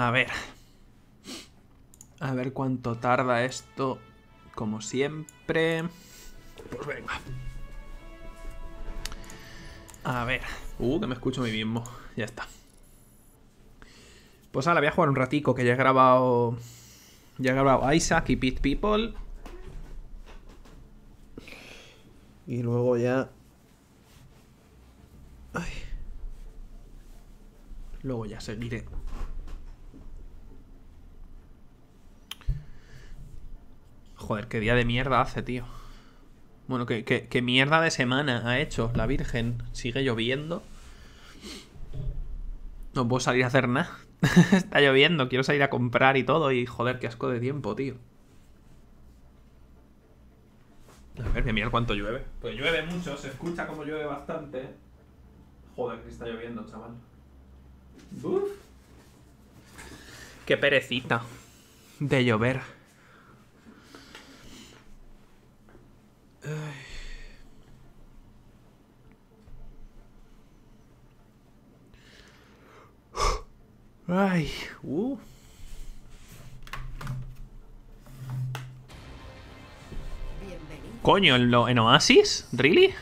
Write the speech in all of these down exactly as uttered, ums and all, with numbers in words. A ver. A ver cuánto tarda esto, como siempre. Pues venga. A ver. Uh, que me escucho a mí mismo. Ya está. Pues ahora voy a jugar un ratico, que ya he grabado... Ya he grabado Isaac y Pit People. Y luego ya... Ay. Luego ya seguiré. Joder, qué día de mierda hace, tío. Bueno, qué, qué, qué mierda de semana ha hecho la Virgen. Sigue lloviendo. No puedo salir a hacer nada. Está lloviendo, quiero salir a comprar y todo. Y joder, qué asco de tiempo, tío. A ver, voy a mirar cuánto llueve. Pues llueve mucho, se escucha como llueve bastante. Joder, que está lloviendo, chaval. Uf. Qué perecita de llover. Ay. Ay, uh. Coño, ¿en, lo, en Oasis? ¿Really?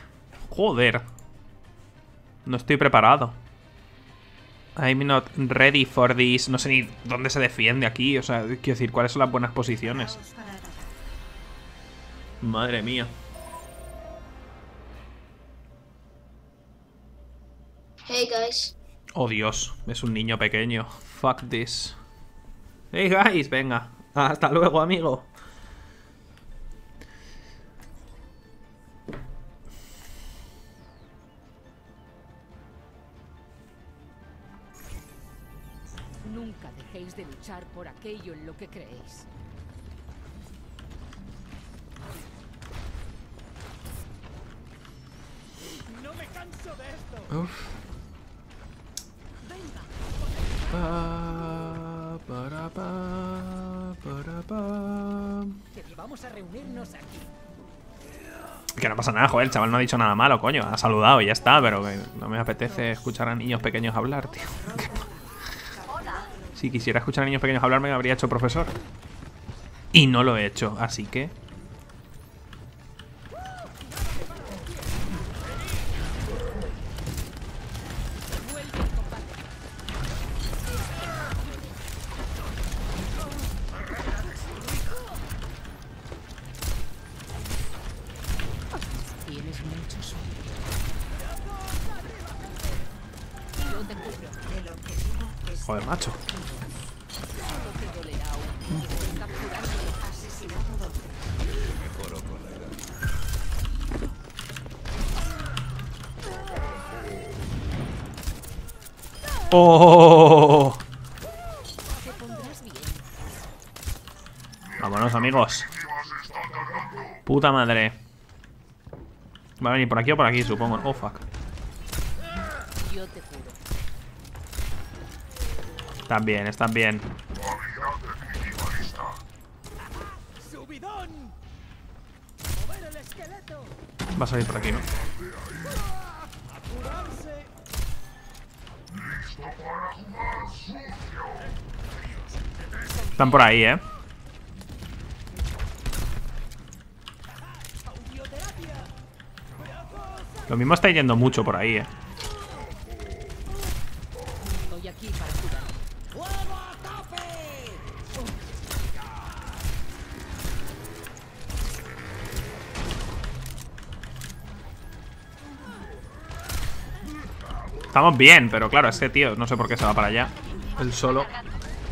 Joder. No estoy preparado. I'm not ready for this. No sé ni dónde se defiende aquí. O sea, quiero decir, ¿cuáles son las buenas posiciones? Madre mía. Hey, guys. Oh, Dios, es un niño pequeño. Fuck this. Hey, guys, venga. Hasta luego, amigo. Nunca dejéis de luchar por aquello en lo que creéis. No me canso de esto. Uf. Pa, para, pa, para, pa. Vamos a reunirnos aquí. Que no pasa nada, joder, el chaval no ha dicho nada malo, coño. Ha saludado y ya está, pero que no me apetece escuchar a niños pequeños hablar, tío. Si quisiera escuchar a niños pequeños hablar, me habría hecho profesor. Y no lo he hecho, así que... Joder, macho. Oh. Vámonos, amigos. Puta madre. Va a venir por aquí o por aquí, supongo. Oh, fuck. Están bien, están bien. Va a salir por aquí, ¿no? Están por ahí, ¿eh? Lo mismo está yendo mucho por ahí, ¿eh? Estamos bien, pero claro, este tío, no sé por qué se va para allá. Él solo...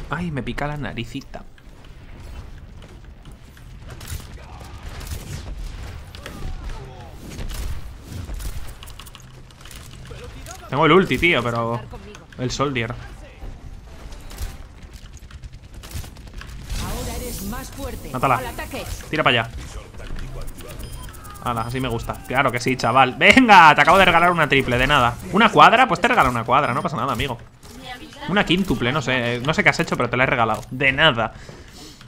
Ay, me pica la naricita. Tengo el ulti, tío, pero... El Soldier. Mátala. Tira para allá. Ala, así me gusta. Claro que sí, chaval. ¡Venga! Te acabo de regalar una triple, de nada. ¿Una cuadra? Pues te regalo una cuadra, no pasa nada, amigo. Una quíntuple, no sé. No sé qué has hecho, pero te la he regalado. De nada.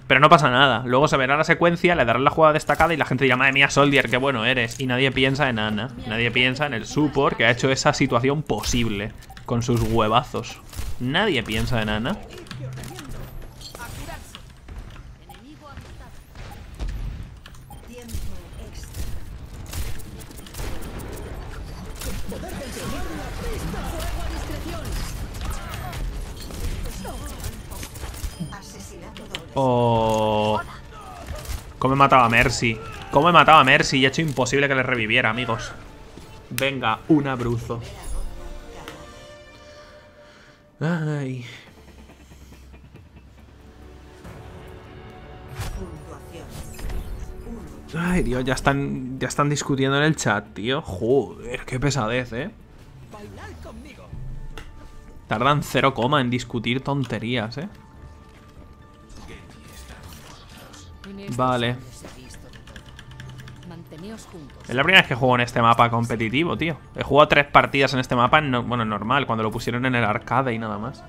Pero no pasa nada. Luego se verá la secuencia, le darán la jugada destacada y la gente dirá, madre mía, Soldier, qué bueno eres. Y nadie piensa en Ana. Nadie piensa en el support que ha hecho esa situación posible. Con sus huevazos. Nadie piensa en Ana. Poder controlar la pista. Fuego a discreción. Asesinato doble. Oh. ¿Cómo he matado a Mercy? ¿Cómo he matado a Mercy? Y he hecho imposible que le reviviera, amigos. Venga, un abruzo. Ay. Ay, Dios, ya están, ya están discutiendo en el chat, tío. Joder, qué pesadez, eh. Tardan cero coma en discutir tonterías, eh. Vale. Es la primera vez que juego en este mapa competitivo, tío. He jugado tres partidas en este mapa, no, bueno, normal, cuando lo pusieron en el arcade y nada más.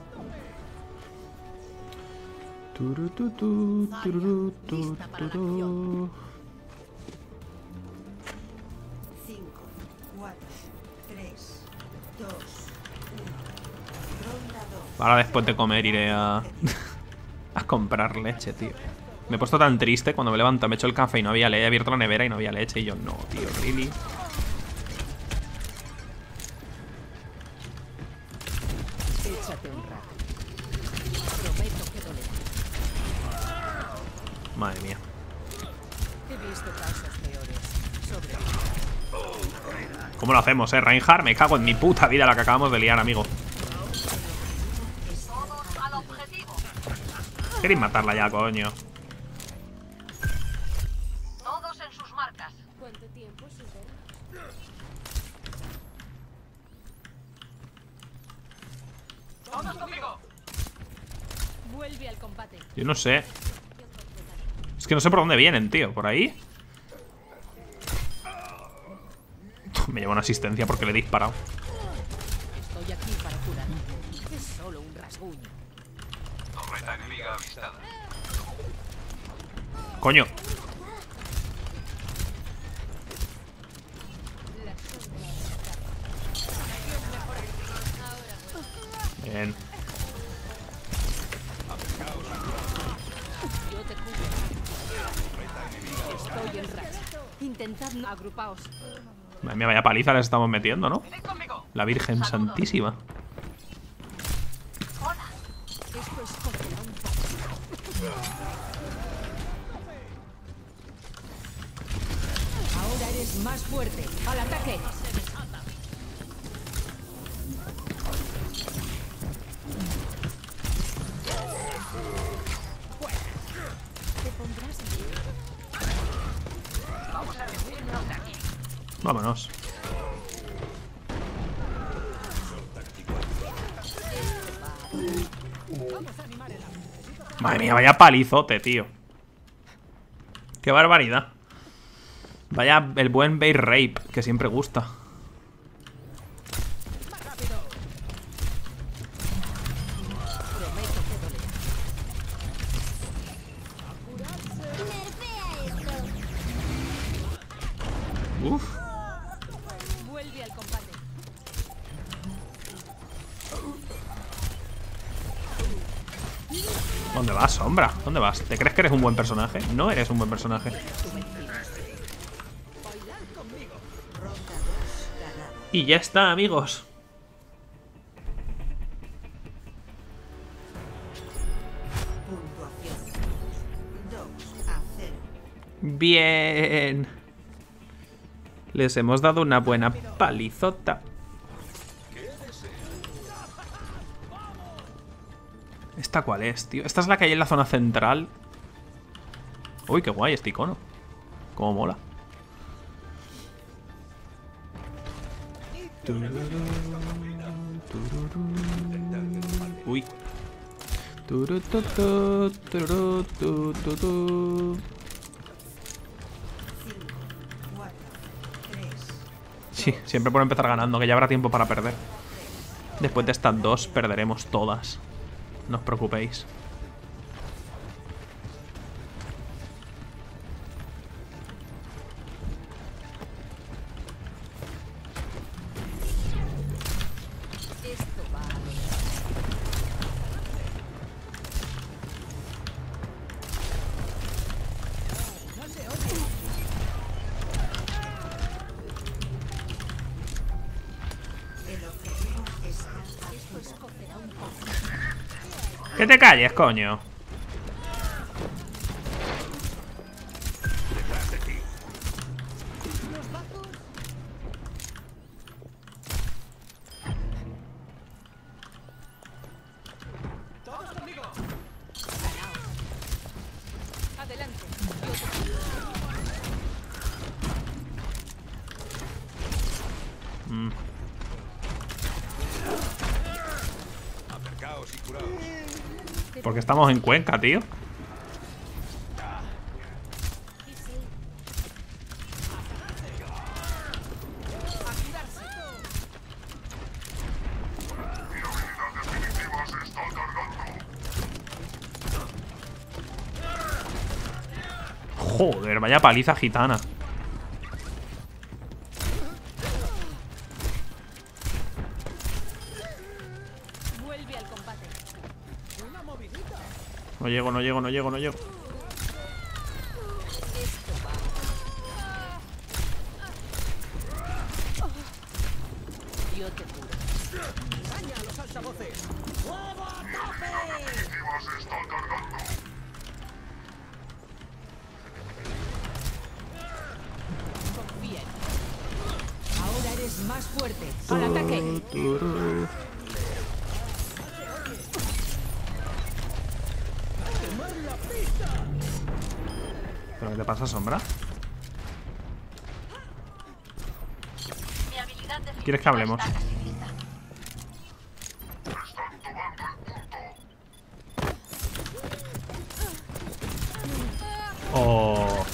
Ahora después de comer iré a... a comprar leche, tío. Me he puesto tan triste cuando me levanto, me he hecho el café y no había leche. He abierto la nevera y no había leche. Y yo, no, tío, really. Madre mía. ¿Cómo lo hacemos, eh, Reinhardt? Me cago en mi puta vida la que acabamos de liar, amigo. Queréis matarla ya, coño. Todos en sus marcas. ¿Cuánto tiempo sucede? Todos conmigo. Vuelve al combate. Yo no sé. Es que no sé por dónde vienen, tío. ¿Por ahí? Me llevo una asistencia porque le he disparado. Estoy aquí para curar. Es solo un rasguño. Torreta enemiga avistada. Coño. Bien. Yo te cubro. Estoy en racha. Intentad no agrupaos. Madre mía, vaya paliza les estamos metiendo, ¿no? La Virgen Santísima. Ahora eres más fuerte. Al ataque. Te pondrás bien. Vamos a decirnos de aquí. Vámonos. Madre mía, vaya palizote, tío. Qué barbaridad. Vaya el buen bait rape, que siempre gusta. Uf. ¿Dónde vas, Sombra? ¿Dónde vas? ¿Te crees que eres un buen personaje? No eres un buen personaje. Y ya está, amigos. Bien. Les hemos dado una buena palizota. ¿Esta cuál es, tío? Esta es la que hay en la zona central. Uy, qué guay este icono. Cómo mola. Uy. Sí, siempre por empezar ganando, que ya habrá tiempo para perder. Después de estas dos, perderemos todas. No os preocupéis. ¡Que te calles, coño! Porque estamos en Cuenca, tío. Joder, vaya paliza gitana. No llego, no llego, no llego, no llego. Ahora eres más fuerte. Al ataque. ¿Pero qué te pasa, Sombra? ¿Quieres que hablemos? Oh.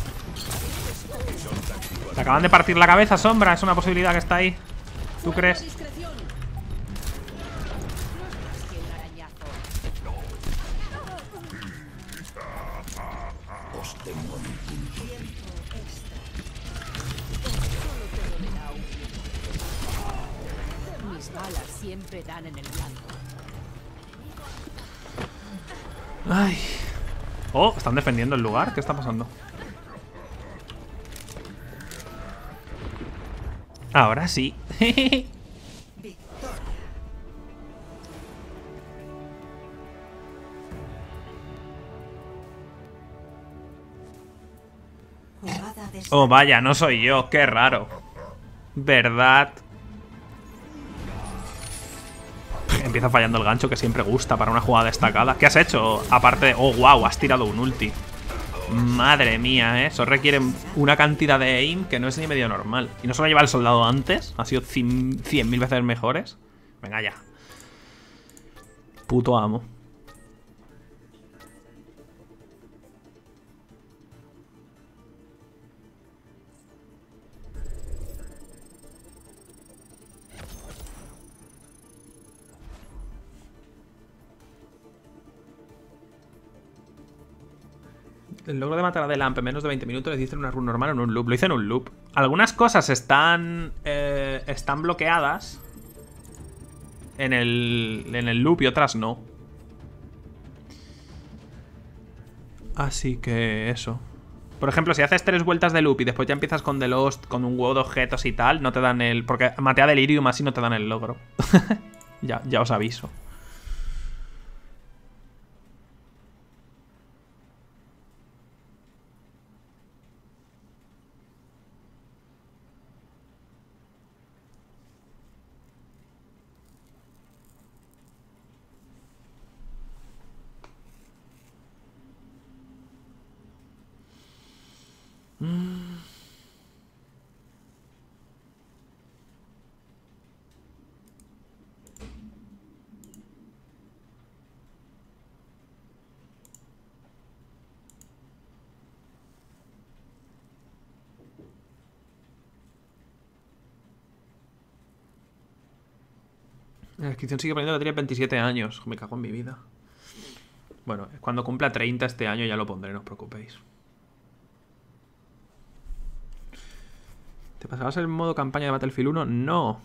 Te acaban de partir la cabeza, Sombra. Es una posibilidad que está ahí. ¿Tú crees? Dan en el blanco. Ay. Oh, están defendiendo el lugar. ¿Qué está pasando? Ahora sí. Oh, vaya, no soy yo. Qué raro. ¿Verdad? Empieza fallando el gancho que siempre gusta para una jugada destacada. ¿Qué has hecho? Aparte de... Oh, wow, has tirado un ulti. Madre mía, ¿eh? Eso requiere una cantidad de aim que no es ni medio normal. Y no solo lleva el soldado antes. Ha sido cien mil veces mejores. Venga ya. Puto amo. El logro de matar a Delamp en menos de veinte minutos le hiciste en una run normal o en un loop. Lo hice en un loop. Algunas cosas están eh, están bloqueadas en el, en el loop y otras no. Así que eso. Por ejemplo, si haces tres vueltas de loop y después ya empiezas con The Lost, con un huevo de objetos y tal, no te dan el... Porque maté a Delirium así no te dan el logro. ya, ya os aviso. La descripción sigue poniendo que tiene veintisiete años. Me cago en mi vida. Bueno, cuando cumpla treinta este año ya lo pondré, no os preocupéis. ¿Te pasabas el modo campaña de Battlefield uno? No.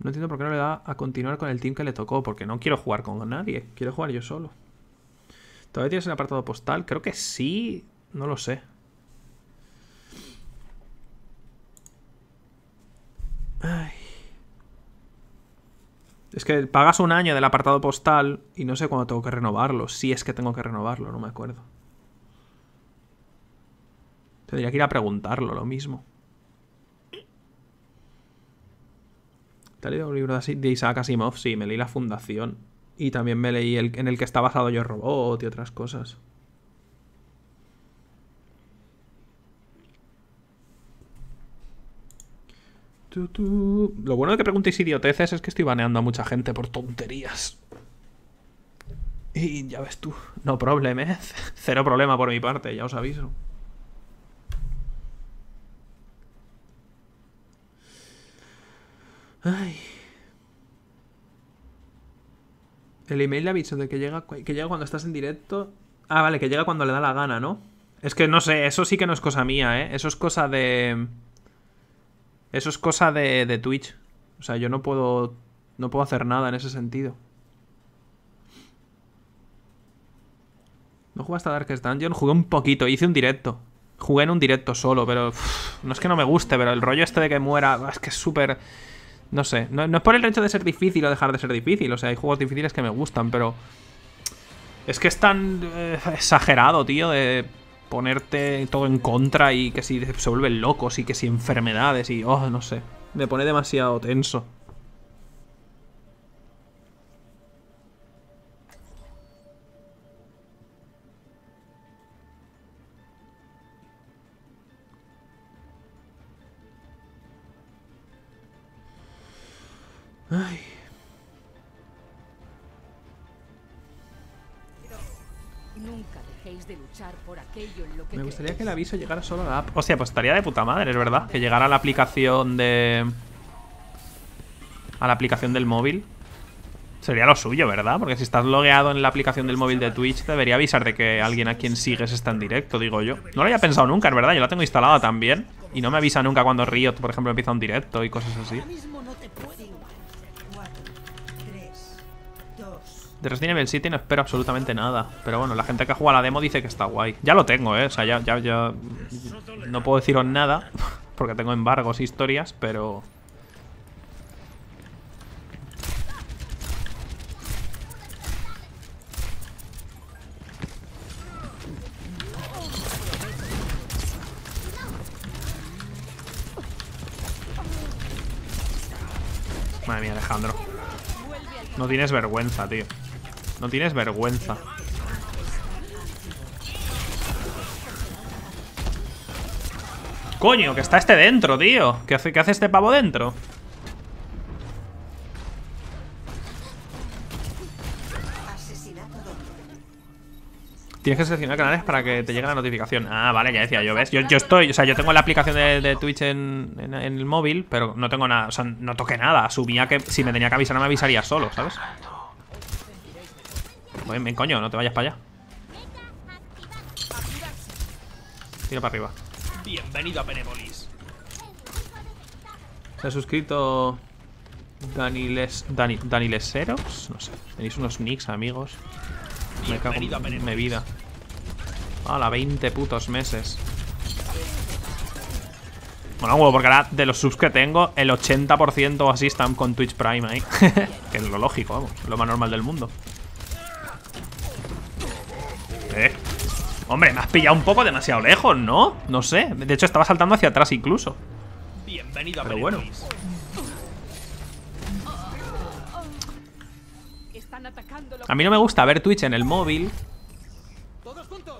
No entiendo por qué no le da a continuar con el team que le tocó. Porque no quiero jugar con nadie. Quiero jugar yo solo. ¿Todavía tienes el apartado postal? Creo que sí. No lo sé. Ay. Es que pagas un año del apartado postal y no sé cuándo tengo que renovarlo. Si es que tengo que renovarlo, no me acuerdo. Tendría que ir a preguntarlo, lo mismo. ¿Te has leído un libro de Isaac Asimov? Sí, me leí La Fundación. Y también me leí el, en el que está basado Yo Robot y otras cosas. Lo bueno de que preguntéis idioteces es que estoy baneando a mucha gente por tonterías. Y ya ves tú, no problema, ¿eh? Cero problema por mi parte, ya os aviso. Ay. El email le ha dicho de que llega, que llega cuando estás en directo. Ah, vale, que llega cuando le da la gana, ¿no? Es que no sé, eso sí que no es cosa mía, ¿eh? Eso es cosa de... Eso es cosa de, de Twitch. O sea, yo no puedo... No puedo hacer nada en ese sentido. No jugué hasta Darkest Dungeon. Jugué un poquito. Hice un directo. Jugué en un directo solo, pero... Uff, no es que no me guste, pero el rollo este de que muera... Es que es súper... No sé. No, no es por el hecho de ser difícil o dejar de ser difícil. O sea, hay juegos difíciles que me gustan, pero... Es que es tan eh, exagerado, tío, de... ponerte todo en contra y que si se vuelven locos y que si enfermedades y... Oh, no sé. Me pone demasiado tenso. Ay... de luchar por aquello en lo que me gustaría crees. Que el aviso llegara solo a la app. Hostia, pues estaría de puta madre, es verdad. Que llegara a la aplicación de... A la aplicación del móvil. Sería lo suyo, ¿verdad? Porque si estás logueado en la aplicación del móvil de Twitch, debería avisar de que alguien a quien sigues está en directo, digo yo. No lo había pensado nunca, es verdad. Yo la tengo instalada también. Y no me avisa nunca cuando Riot, por ejemplo, empieza un directo y cosas así. De Resident Evil City no espero absolutamente nada. Pero bueno, la gente que juega la demo dice que está guay. Ya lo tengo, eh. O sea, ya, ya, ya... No puedo deciros nada. Porque tengo embargos e historias, pero... Madre mía, Alejandro. No tienes vergüenza, tío. No tienes vergüenza. Coño, que está este dentro, tío. ¿Qué hace, qué hace este pavo dentro? Tienes que seleccionar canales para que te llegue la notificación. Ah, vale, ya decía yo, ¿ves? Yo, yo estoy, o sea, yo tengo la aplicación de, de Twitch en, en, en el móvil, pero no tengo nada, o sea, no toqué nada. Asumía que si me tenía que avisar, me avisaría solo, ¿sabes? Ven, ven, coño, no te vayas para allá. Tira para arriba. Bienvenido a Penebolis. Se ha suscrito Daniles, Dani, Danileseros. No sé, tenéis unos nicks, amigos. Me cago en mi vida. Hala, veinte putos meses. Bueno, huevo, porque ahora de los subs que tengo, el ochenta por ciento o así están con Twitch Prime ahí. Que es lo lógico, vamos. Lo más normal del mundo. ¿Eh? Hombre, me has pillado un poco demasiado lejos, ¿no? No sé. De hecho, estaba saltando hacia atrás incluso. Bienvenido a Pero bueno. A mí no me gusta ver Twitch en el móvil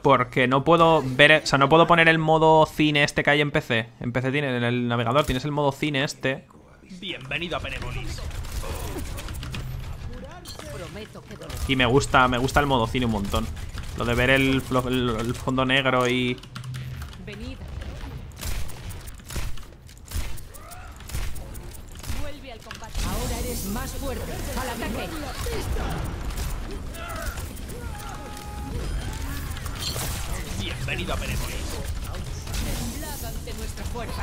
porque no puedo ver, o sea, no puedo poner el modo cine este que hay en P C. En P C tiene, en el navegador tienes el modo cine este. Bienvenido a Penebolis. Y me gusta, me gusta el modo cine un montón. Lo de ver el, el, el fondo negro y... Ahora eres más fuerte. Al ataque. Bienvenido a Penebolis. Temblad ante nuestra fuerza.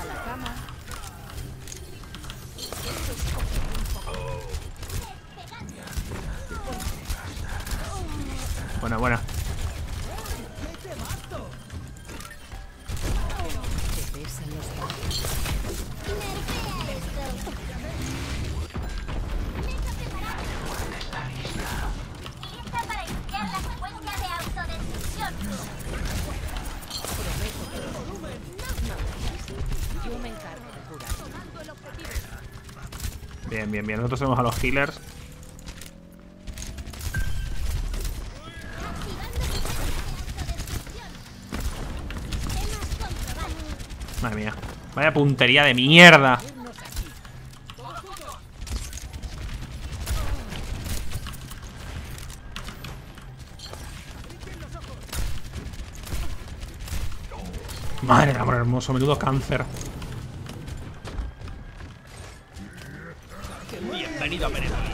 A la cama. Buena, buena. Bien, bien, bien. Nosotros tenemos a los healers. Madre mía. Vaya puntería de mierda. Madre de amor hermoso, menudo cáncer. Bienvenido a Venezuela.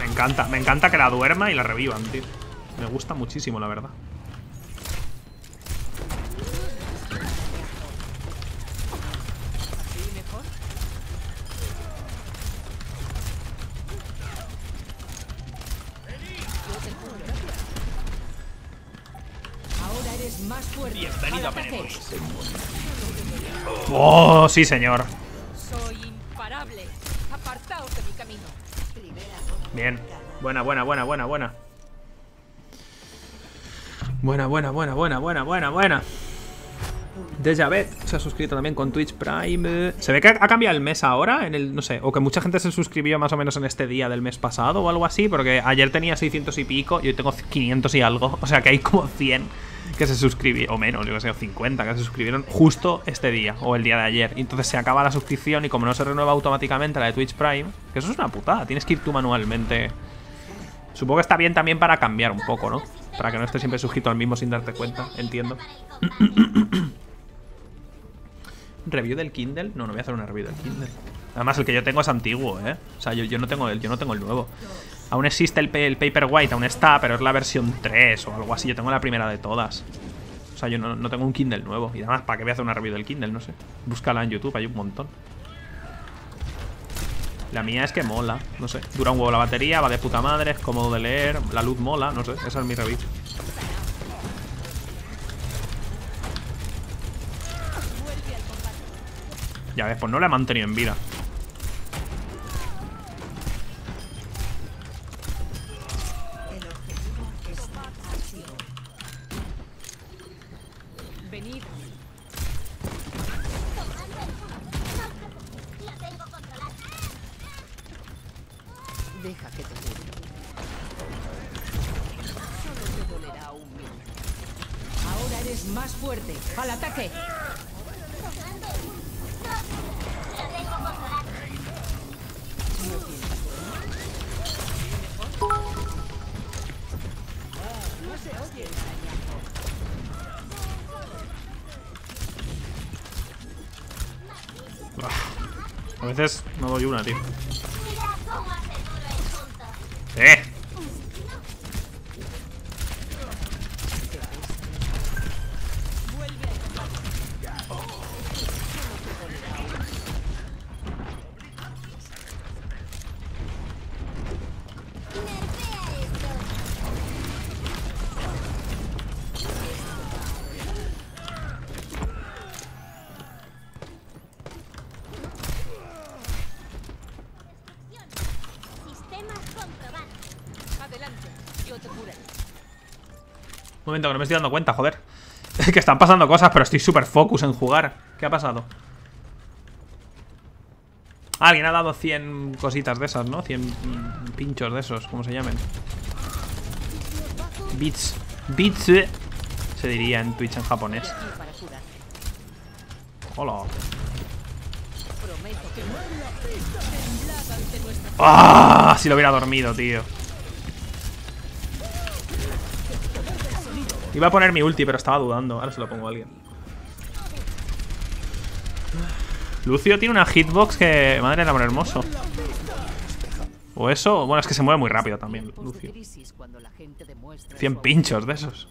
Me encanta, me encanta que la duerma y la revivan, tío. Me gusta muchísimo, la verdad. Oh, sí, señor. Soy imparable. Apartaos de mi camino. Bien. Buena, buena, buena, buena, buena. Buena, buena, buena, buena, buena, buena, buena. Dejavet se ha suscrito también con Twitch Prime. Se ve que ha cambiado el mes ahora, en el, no sé, o que mucha gente se suscribió más o menos en este día del mes pasado o algo así, porque ayer tenía seiscientos y pico y hoy tengo quinientos y algo, o sea que hay como cien que se suscribieron, o menos, yo que sé, cincuenta que se suscribieron justo este día o el día de ayer. Y entonces se acaba la suscripción y como no se renueva automáticamente la de Twitch Prime, que eso es una putada, tienes que ir tú manualmente. Supongo que está bien también para cambiar un poco, ¿no? Para que no estés siempre suscrito al mismo sin darte cuenta, entiendo. ¿Review del Kindle? No, no voy a hacer una review del Kindle. Además, el que yo tengo es antiguo, ¿eh? O sea, yo, yo, no, tengo el, yo no tengo el nuevo. Aún existe el, el Paperwhite, aún está, pero es la versión tres o algo así. Yo tengo la primera de todas. O sea, yo no, no tengo un Kindle nuevo. Y además, ¿para qué voy a hacer una review del Kindle? No sé. Búscala en YouTube, hay un montón. La mía es que mola, no sé. Dura un huevo la batería, va de puta madre, es cómodo de leer, la luz mola, no sé. Esa es mi review. Ya ves, pues no la he mantenido en vida. A veces no doy una, tío. ¡Eh! Que no me estoy dando cuenta, joder. Que están pasando cosas, pero estoy súper focus en jugar. ¿Qué ha pasado? Alguien ha dado cien cositas de esas, ¿no? cien pinchos de esos, ¿cómo se llamen? Bits. Bits se diría en Twitch en japonés. Hola. ¡Ah! Si lo hubiera dormido, tío. Iba a poner mi ulti, pero estaba dudando. Ahora se lo pongo a alguien. Lucio tiene una hitbox que... Madre del amor hermoso. O eso... Bueno, es que se mueve muy rápido también, Lucio. cien pinchos de esos.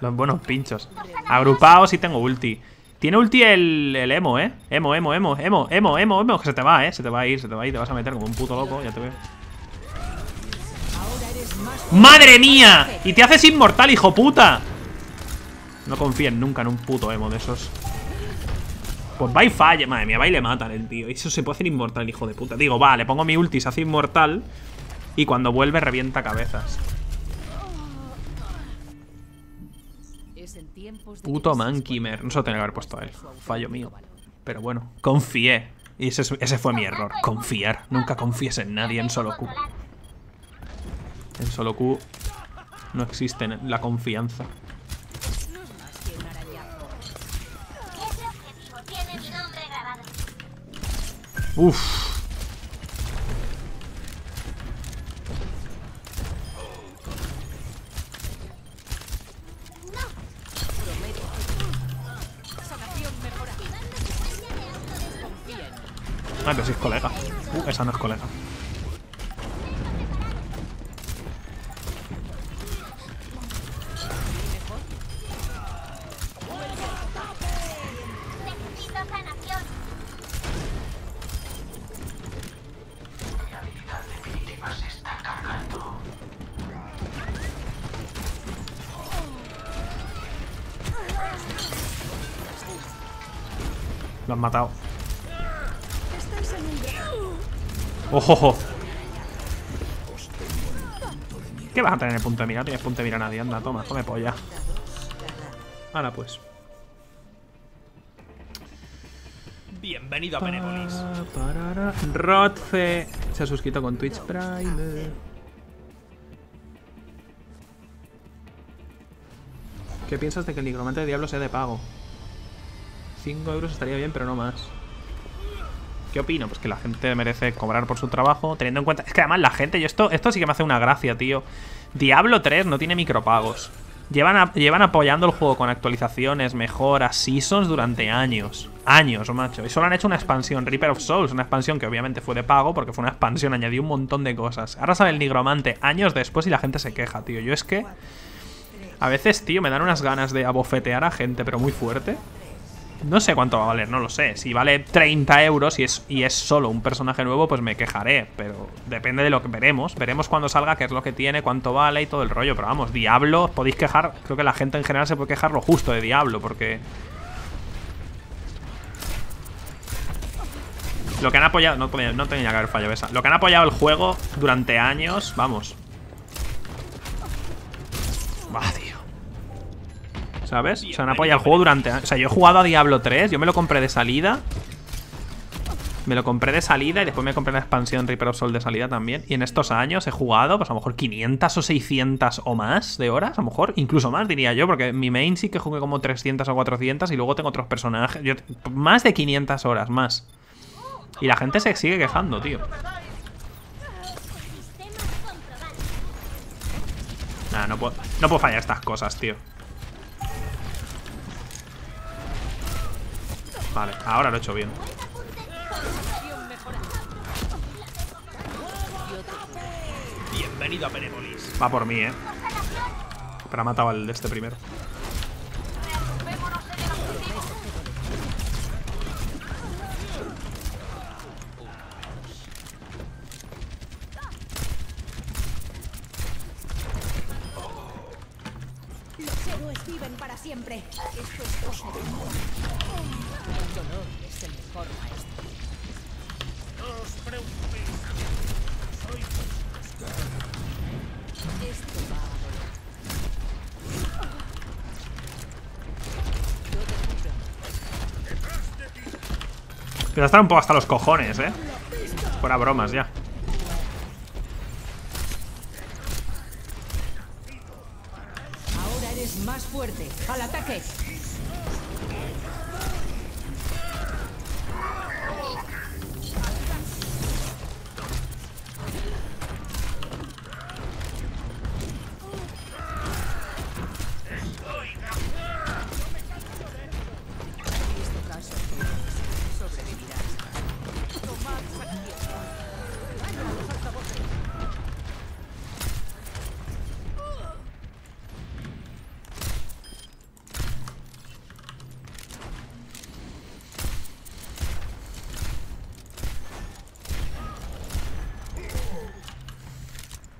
Los buenos pinchos. Agrupaos y tengo ulti. Tiene ulti el, el emo, ¿eh? Emo, emo, emo, emo, emo, emo, emo. Que se te va, ¿eh? Se te va a ir, se te va a ir. Te vas a meter como un puto loco, ya te veo. ¡Madre mía! ¡Y te haces inmortal, hijo puta! No confíen nunca en un puto emo de esos. Pues va y falla. Madre mía, va y le matan el tío. Eso se puede hacer inmortal, hijo de puta. Digo, va, le pongo mi ulti, se hace inmortal. Y cuando vuelve revienta cabezas. Puto Mankimer. No se lo tenía que haber puesto a él. Fallo mío. Pero bueno, confié. Y ese, ese fue mi error. Confiar. Nunca confíes en nadie en solo Q. En solo Q no existe la confianza. Uff. Ah, pero sí es colega. Uh, esa no es colega. Lo han matado. ¡Ojo! ¿Qué vas a tener en el punto de mira? No tienes punto de mira a nadie. Anda, toma, come polla. Ahora pues. Bienvenido a Penépolis. Rodfe se ha suscrito con Twitch Prime. ¿Qué piensas de que el nigromante de Diablo sea de pago? cinco euros estaría bien, pero no más. ¿Qué opino? Pues que la gente merece cobrar por su trabajo, teniendo en cuenta... Es que además la gente... Yo esto, esto sí que me hace una gracia, tío. Diablo tres no tiene micropagos. Llevan, a, llevan apoyando el juego con actualizaciones, mejoras, seasons durante años. Años, macho. Y solo han hecho una expansión, Reaper of Souls. Una expansión que obviamente fue de pago, porque fue una expansión, añadió un montón de cosas. Ahora sale el nigromante años después y la gente se queja, tío. Yo es que... A veces, tío, me dan unas ganas de abofetear a gente, pero muy fuerte. No sé cuánto va a valer, no lo sé. Si vale treinta euros y es, y es solo un personaje nuevo, pues me quejaré. Pero depende de lo que veremos. Veremos cuando salga, qué es lo que tiene, cuánto vale y todo el rollo. Pero vamos, Diablo, os podéis quejar. Creo que la gente en general se puede quejar lo justo de Diablo, porque... Lo que han apoyado... No, no tenía que haber fallado esa. Lo que han apoyado el juego durante años... Vamos. Va, tío. ¿Sabes? O sea, han apoyado el juego durante... O sea, yo he jugado a Diablo tres, yo me lo compré de salida. Me lo compré de salida y después me compré la expansión Reaper of Souls de salida también. Y en estos años he jugado, pues a lo mejor quinientas o seiscientas o más de horas, a lo mejor. Incluso más, diría yo, porque mi main sí que jugué como trescientas o cuatrocientas y luego tengo otros personajes. Yo, más de quinientas horas, más. Y la gente se sigue quejando, tío. Nah, no puedo, no puedo fallar estas cosas, tío. Vale, ahora lo he hecho bien. Bienvenido a Penépolis. Va por mí, eh. Pero ha matado al de este primero. Los héroes viven para siempre. Esto es cosa de muerte. El dolor es el mejor maestro. No os preocupéis. Soy vuestro. Esto va a volar. Yo te juro. Detrás de ti. Pero están un poco hasta los cojones, eh. Fuera bromas ya. Ahora eres más fuerte. ¡Al ataque!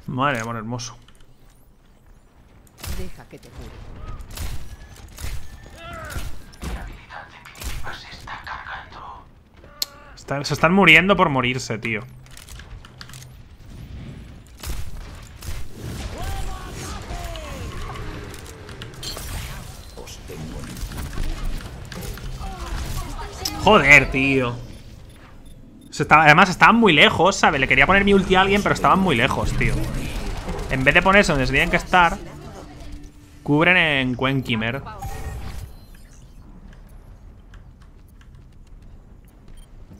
Madre de amor hermoso. Deja que te cure. Se están muriendo por morirse, tío. Joder, tío. Además, estaban muy lejos, ¿sabes? Le quería poner mi ulti a alguien, pero estaban muy lejos, tío. En vez de ponerse donde se tienen que estar, cubren en Cuenquimer.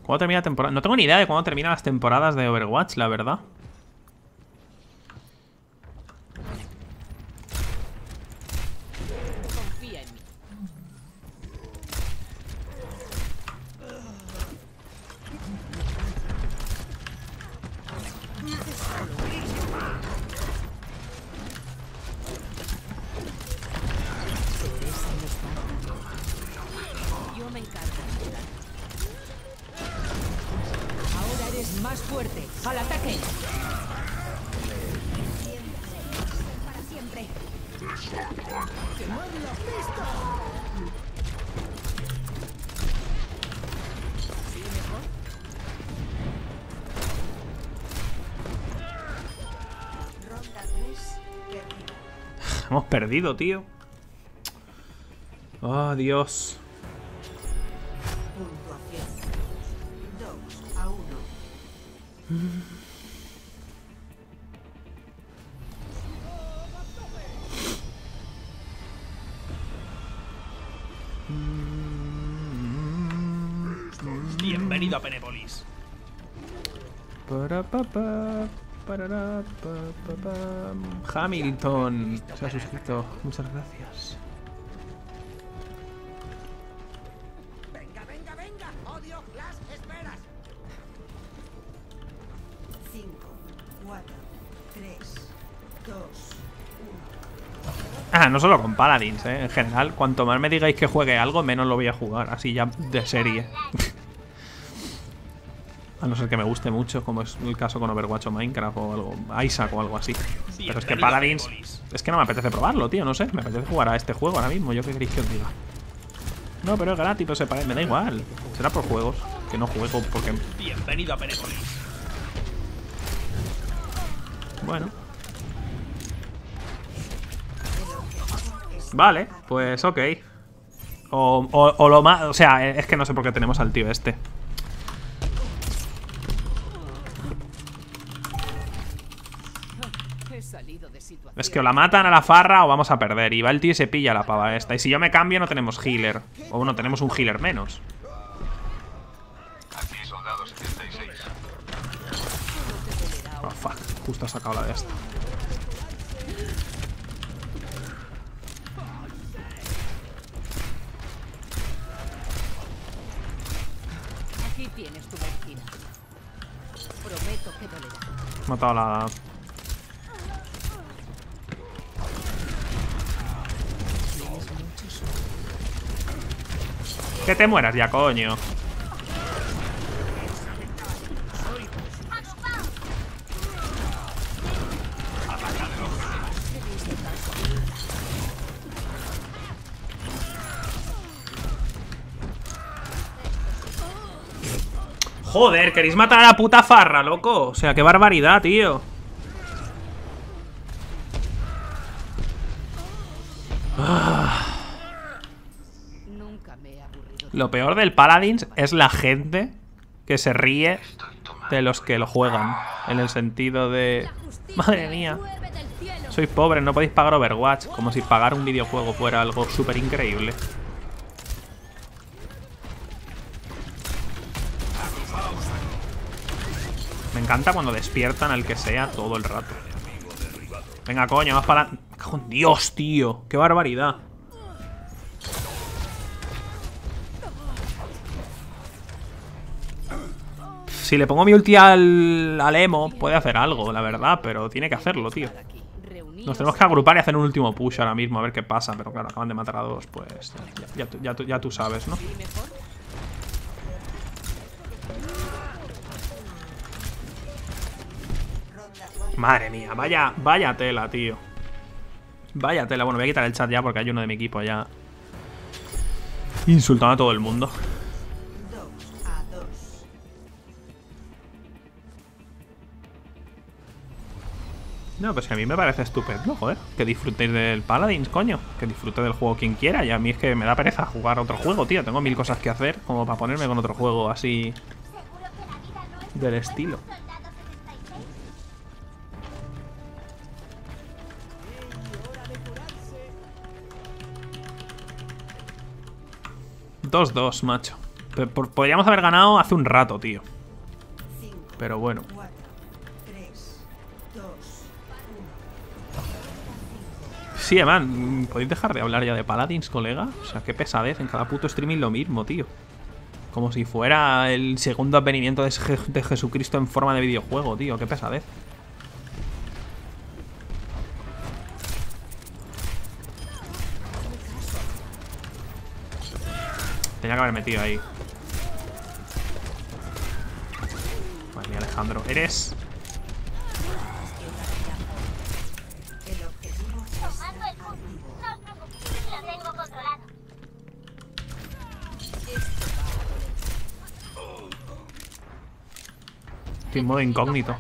¿Cuándo termina la temporada? No tengo ni idea de cuándo terminan las temporadas de Overwatch, la verdad. Hemos perdido, tío. Oh, Dios. Bienvenido a Penépolis. Para papá. Hamilton se ha suscrito, muchas gracias. Venga, venga, venga, odio las esperas. cinco, cuatro, tres, dos, uno. Ah, no solo con Paladins, eh. En general, cuanto más me digáis que juegue algo, menos lo voy a jugar, así ya de serie. A no ser que me guste mucho, como es el caso con Overwatch o Minecraft o algo, Isaac o algo así. Pero es que Paladins... Es que no me apetece probarlo, tío, no sé. Me apetece jugar a este juego ahora mismo, yo qué queréis que os diga. No, pero es gratis, pero se parece. Me da igual. Será por juegos, que no juego porque... Bienvenido a Penépolis. Bueno. Vale, pues ok. O, o, o lo más... O sea, es que no sé por qué tenemos al tío este. Es que o la matan a la farra o vamos a perder. Y va el tío y se pilla la pava esta. Y si yo me cambio no tenemos healer. O bueno, tenemos un healer menos. Oh, fuck. Justo ha sacado la de esta. Aquí tienes tu vecina. Prometo que dolerá. He matado a la... Que te mueras ya, coño. Joder, queréis matar a la puta farra, loco. O sea, qué barbaridad, tío. Lo peor del Paladins es la gente que se ríe de los que lo juegan. En el sentido de... Madre mía. Sois pobres, no podéis pagar Overwatch. Como si pagar un videojuego fuera algo súper increíble. Me encanta cuando despiertan al que sea todo el rato. Venga, coño, más para... ¡Cajón! ¡Dios, tío! ¡Qué barbaridad! Si le pongo mi ulti al, al emo, puede hacer algo, la verdad, pero tiene que hacerlo, tío. Nos tenemos que agrupar y hacer un último push ahora mismo, a ver qué pasa. Pero claro, acaban de matar a dos, pues ya, ya, ya, ya, ya tú sabes, ¿no? Madre mía, vaya, vaya tela, tío. Vaya tela. Bueno, voy a quitar el chat ya porque hay uno de mi equipo ya insultando a todo el mundo. No, pues a mí me parece estupendo, joder. Que disfrutéis del Paladins, coño. Que disfrute del juego quien quiera. Y a mí es que me da pereza jugar otro juego, tío. Tengo mil cosas que hacer como para ponerme con otro juego así... del estilo. dos dos, macho. Podríamos haber ganado hace un rato, tío. Pero bueno. Sí, man, ¿podéis dejar de hablar ya de Paladins, colega? O sea, qué pesadez, en cada puto streaming lo mismo, tío. Como si fuera el segundo advenimiento de, Je de Jesucristo en forma de videojuego, tío. Qué pesadez. Tenía que haber metido ahí. Madre mía, Alejandro. Eres... en modo incógnito.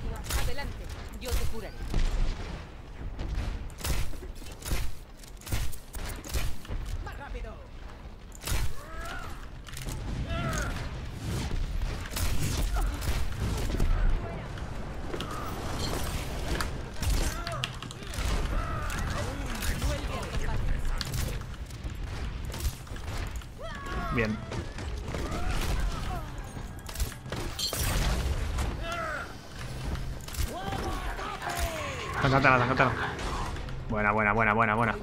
Bien. Tácatela, tácatela. Buena, buena, buena, buena, buena.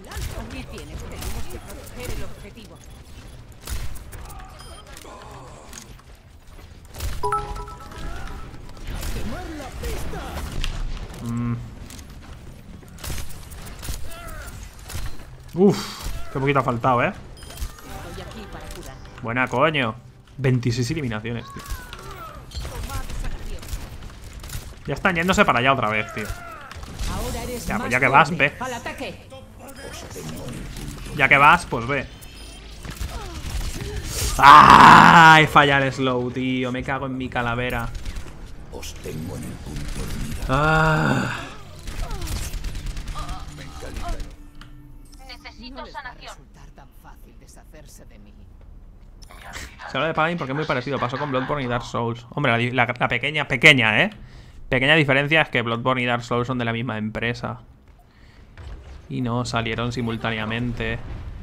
Mm. Uf, qué poquito ha faltado, ¿eh? Buena, coño. veintiséis eliminaciones, tío. Ya están yéndose para allá otra vez, tío. Ya, pues ya que vas, ve. Ya que vas, pues ve. ¡Ah! He fallado el slow, tío. Me cago en mi calavera. Os tengo en el punto de mira. ¡Ah! Necesito sanación. Se habla de Paladin porque es muy parecido. Pasó con Bloodborne y Dark Souls. Hombre, la, la, la pequeña, pequeña, ¿eh? Pequeña diferencia es que Bloodborne y Dark Souls son de la misma empresa. Y no salieron simultáneamente.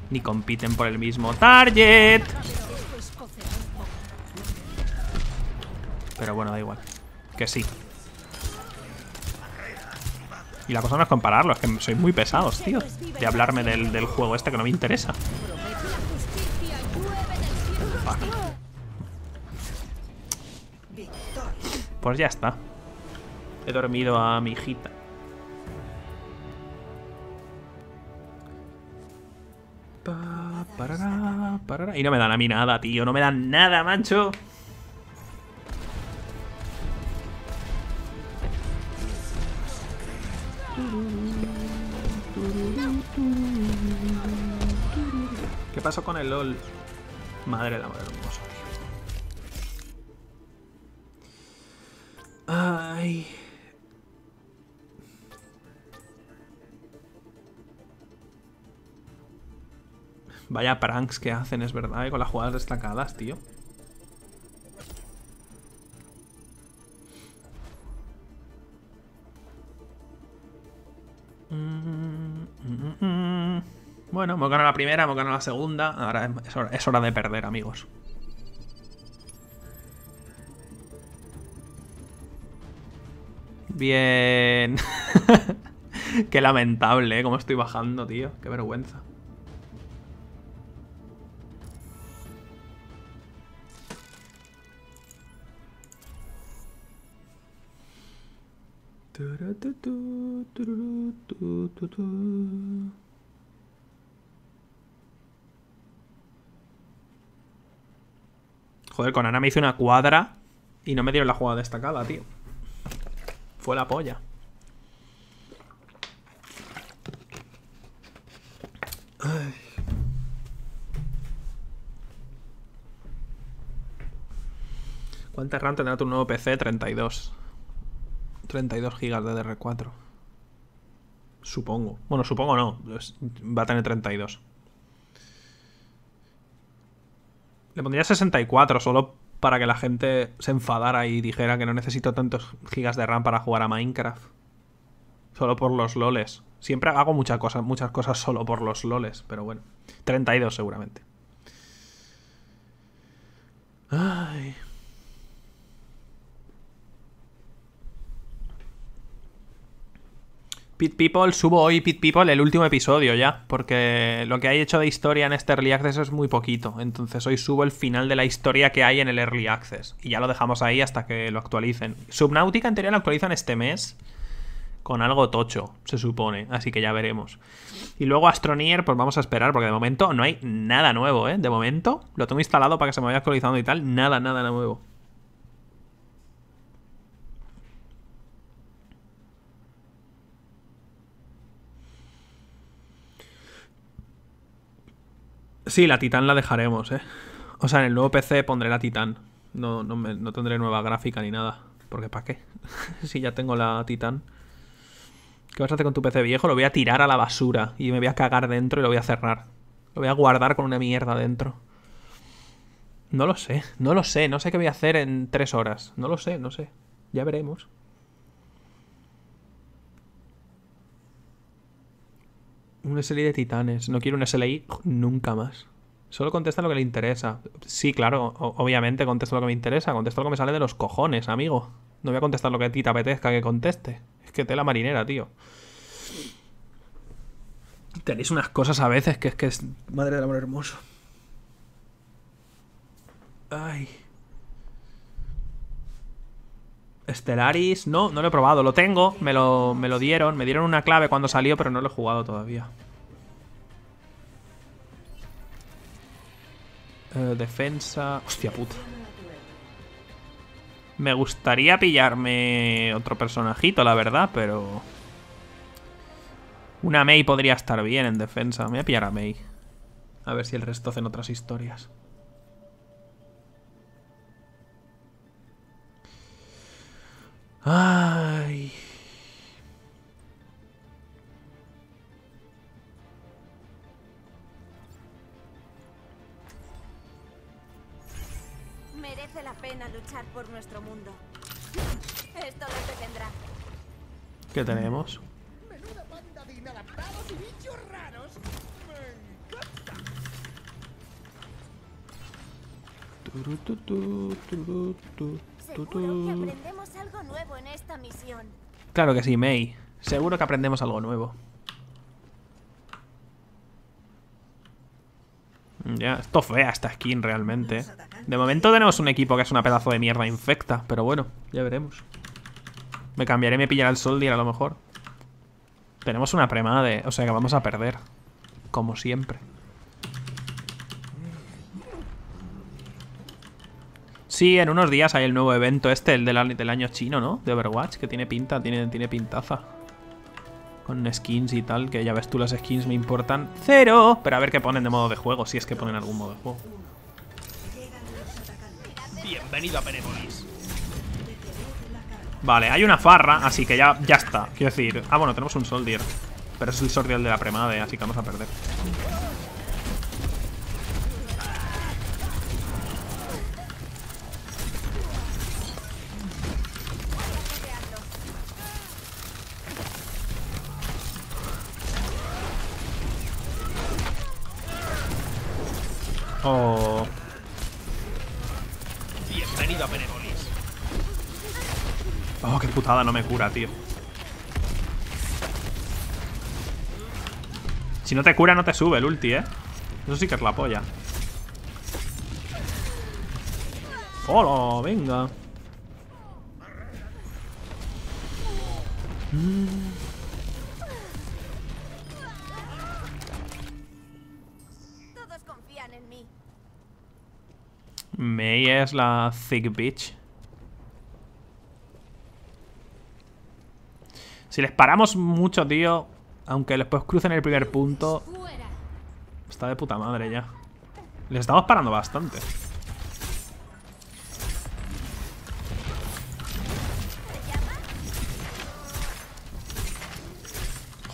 Ni compiten por el mismo target. Pero bueno, da igual. Que sí. Y la cosa no es compararlo, es que sois muy pesados, tío. De hablarme del, del juego este que no me interesa. Pues ya está. He dormido a mi hijita. Pa, parará, parará. Y no me dan a mí nada, tío. No me dan nada, macho. ¿Qué pasó con el LOL? Madre de la madre hermosa, tío. Ay... Vaya pranks que hacen, es verdad, ¿eh? Con las jugadas destacadas, tío. Mm, mm, mm. Bueno, hemos ganado la primera, hemos ganado la segunda. Ahora es hora, es hora de perder, amigos. Bien. Qué lamentable, ¿eh? Cómo estoy bajando, tío. Qué vergüenza. Joder, con Ana me hice una cuadra y no me dieron la jugada destacada, tío. Fue la polla. Ay. ¿Cuánta RAM tendrá tu nuevo P C? treinta y dos. treinta y dos gigas de D D R cuatro. Supongo. Bueno, supongo no. Va a tener treinta y dos. Le pondría sesenta y cuatro solo para que la gente se enfadara y dijera que no necesito tantos gigas de RAM para jugar a Minecraft. Solo por los loles. Siempre hago muchas cosas, muchas cosas solo por los loles, pero bueno. treinta y dos seguramente. Ay... Pit People, subo hoy Pit People el último episodio ya, porque lo que hay hecho de historia en este Early Access es muy poquito, entonces hoy subo el final de la historia que hay en el Early Access, y ya lo dejamos ahí hasta que lo actualicen. Subnautica en teoría lo actualizan este mes, con algo tocho, se supone, así que ya veremos. Y luego Astroneer, pues vamos a esperar, porque de momento no hay nada nuevo, ¿eh? De momento, lo tengo instalado para que se me vaya actualizando y tal, nada, nada nuevo. Sí, la Titan la dejaremos, ¿eh? O sea, en el nuevo P C pondré la Titan. No, no, me, no tendré nueva gráfica ni nada. Porque ¿para qué? Si ya tengo la Titan. ¿Qué vas a hacer con tu P C viejo? Lo voy a tirar a la basura. Y me voy a cagar dentro y lo voy a cerrar. Lo voy a guardar con una mierda dentro. No lo sé. No lo sé. No sé qué voy a hacer en tres horas. No lo sé, no sé. Ya veremos. Un S L I de titanes. No quiero un S L I nunca más. Solo contesta lo que le interesa. Sí, claro, obviamente contesto lo que me interesa. Contesto lo que me sale de los cojones, amigo. No voy a contestar lo que a ti te apetezca que conteste. Es que tela marinera, tío. Tenéis unas cosas a veces que es que es... Madre del amor hermoso. Ay... Stellaris, no, no lo he probado, lo tengo, me lo, me lo dieron, me dieron una clave cuando salió, pero no lo he jugado todavía. Eh, defensa... Hostia puta. Me gustaría pillarme otro personajito, la verdad, pero... Una Mei podría estar bien en defensa, me voy a pillar a Mei. A ver si el resto hacen otras historias. Ay. Merece la pena luchar por nuestro mundo. Esto lo detendrá. ¿Qué tenemos? Menuda banda de inadaptados y bichos raros. Me encanta. Turu, turu, turu, turu. Seguro que aprendemos algo nuevo en esta misión. Claro que sí, Mei. Seguro que aprendemos algo nuevo. Ya, esto fea esta skin realmente. De momento tenemos un equipo que es una pedazo de mierda infecta, pero bueno, ya veremos. Me cambiaré y me pillará el Soldier a lo mejor. Tenemos una premade, o sea que vamos a perder. Como siempre. Sí, en unos días hay el nuevo evento este, el del, del año chino, ¿no? De Overwatch, que tiene pinta, tiene, tiene pintaza. Con skins y tal, que ya ves tú, las skins me importan cero. Pero a ver qué ponen de modo de juego, si es que ponen algún modo de juego. Bienvenido a Penépolis. Vale, hay una farra, así que ya, ya está. Quiero decir... Ah, bueno, tenemos un Soldier. Pero es el Soldier de la premade, así que vamos a perder. Oh. Bienvenido a Penépolis. Oh, qué putada, no me cura, tío. Si no te cura, no te sube el ulti, eh. Eso sí que es la polla. ¡Hola! Venga. Mm. Mei es la thick bitch. Si les paramos mucho, tío, aunque después crucen el primer punto, está de puta madre ya. Les estamos parando bastante.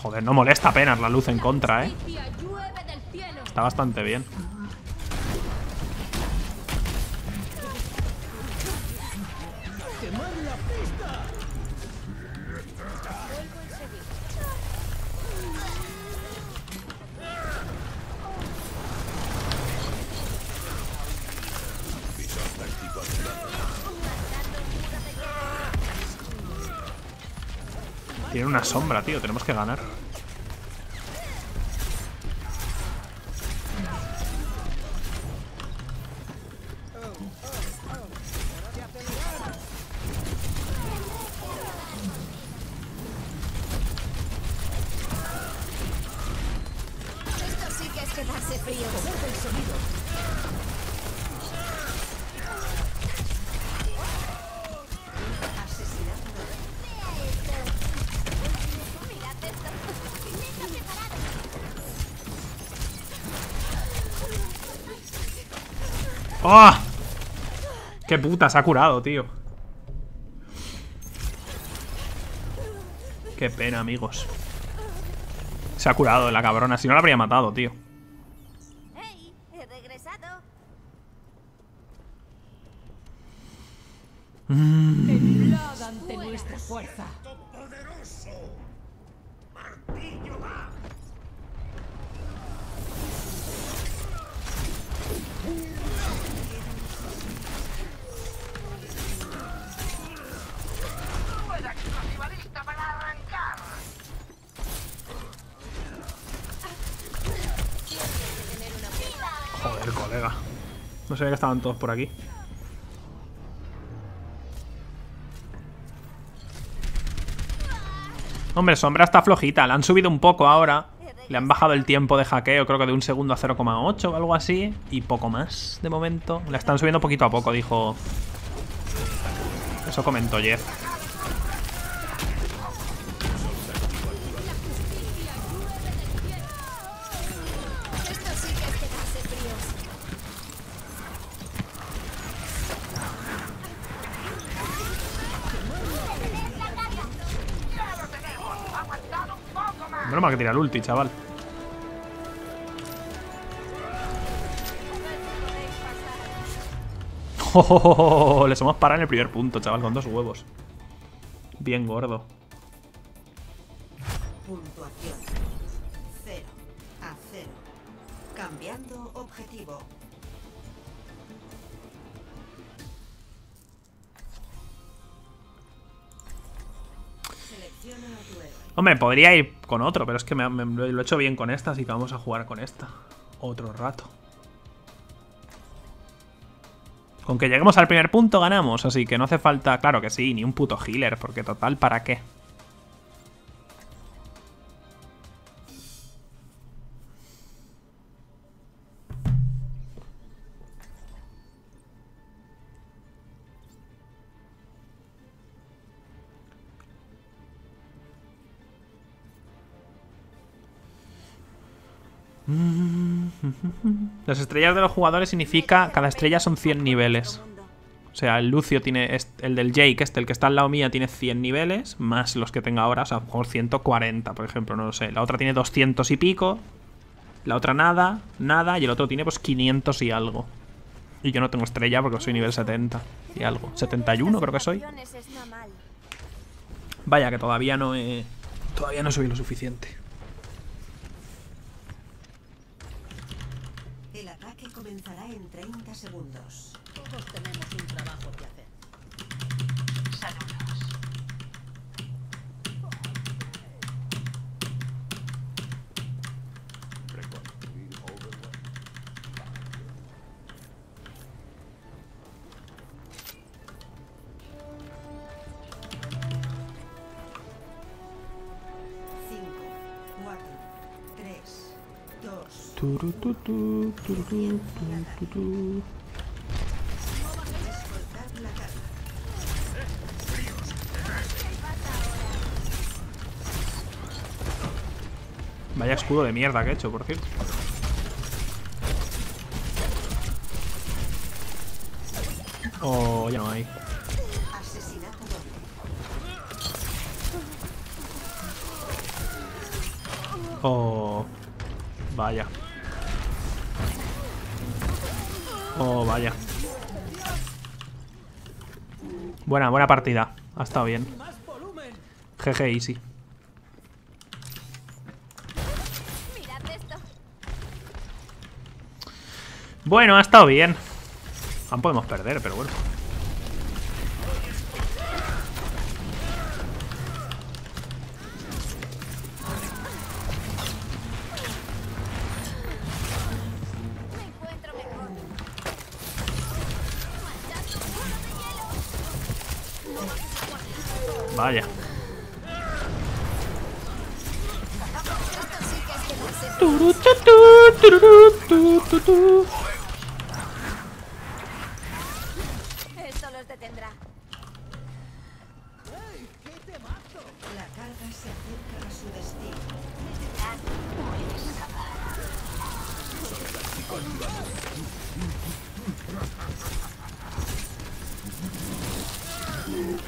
Joder, no molesta apenas la luz en contra, eh. Está bastante bien. Tiene una sombra, tío. Tenemos que ganar. ¡Oh! ¡Qué puta! Se ha curado, tío. Qué pena, amigos. Se ha curado la cabrona. Si no la habría matado, tío. Hey, he regresado. Mm. Temblad ante nuestra fuerza. Joder, colega. No sabía que estaban todos por aquí. Hombre, Sombra está flojita. La han subido un poco ahora. Le han bajado el tiempo de hackeo, creo que de un segundo a cero coma ocho o algo así. Y poco más, de momento. La están subiendo poquito a poco, dijo... Eso comentó Jeff. Broma que tira el ulti, chaval. Oh, oh, oh, oh. Les hemos parado en el primer punto, chaval, con dos huevos. Bien gordo. Puntuación. Cero a cero. Cambiando objetivo. Selecciona a tu héroe. Hombre, podría ir con otro, pero es que me, me, lo he hecho bien con esta, así que vamos a jugar con esta otro rato. Con que lleguemos al primer punto ganamos, así que no hace falta, claro que sí, ni un puto healer, porque total, ¿para qué? Las estrellas de los jugadores significa... Cada estrella son cien niveles. O sea, el Lucio tiene... El del Jake, este, el que está al lado mía, tiene cien niveles. Más los que tenga ahora. O sea, a lo mejor ciento cuarenta, por ejemplo. No lo sé. La otra tiene doscientos y pico. La otra nada, nada. Y el otro tiene pues quinientos y algo. Y yo no tengo estrella porque soy nivel setenta y algo. setenta y uno creo que soy. Vaya, que todavía no he... Todavía no soy lo suficiente. El ataque comenzará en treinta segundos. Todos tenemos un trabajo que hacer. Saludos. Tu, tu, tu, tu, tu, tu, tu. Vaya escudo de mierda que he hecho, por cierto. Oh, ya no hay. Oh, vaya. Oh, vaya. Buena, buena partida. Ha estado bien. G G, easy. Bueno, ha estado bien. Aún podemos perder, pero bueno. Vaya. Esto los detendrá. La carga se acerca a su destino.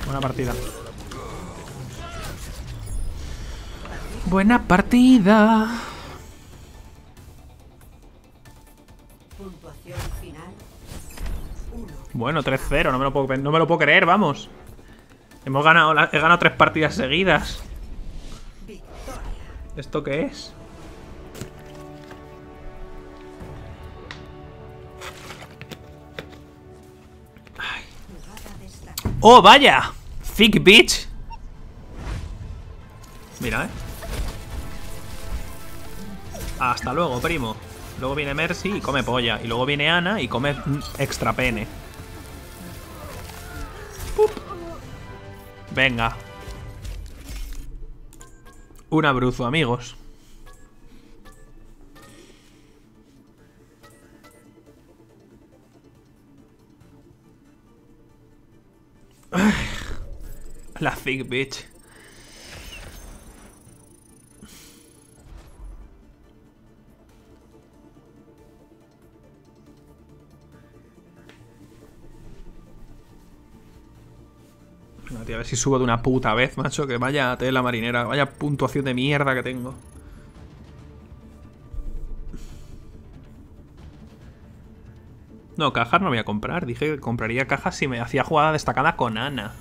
Buena partida. Buena partida. Puntuación final. Bueno, tres cero, no me lo puedo, no me lo puedo creer, vamos. Hemos ganado, he ganado tres partidas seguidas. Victoria. ¿Esto qué es? Ay. ¡Oh, vaya! Thick bitch. Mira, eh. Hasta luego, primo. Luego viene Mercy y come polla. Y luego viene Ana y come extra pene. Pup. Venga. Un abruzo, amigos. La thick bitch. A ver si subo de una puta vez, macho. Que vaya tela marinera. Vaya puntuación de mierda que tengo. No, cajas no voy a comprar. Dije que compraría cajas si me hacía jugada destacada con Ana.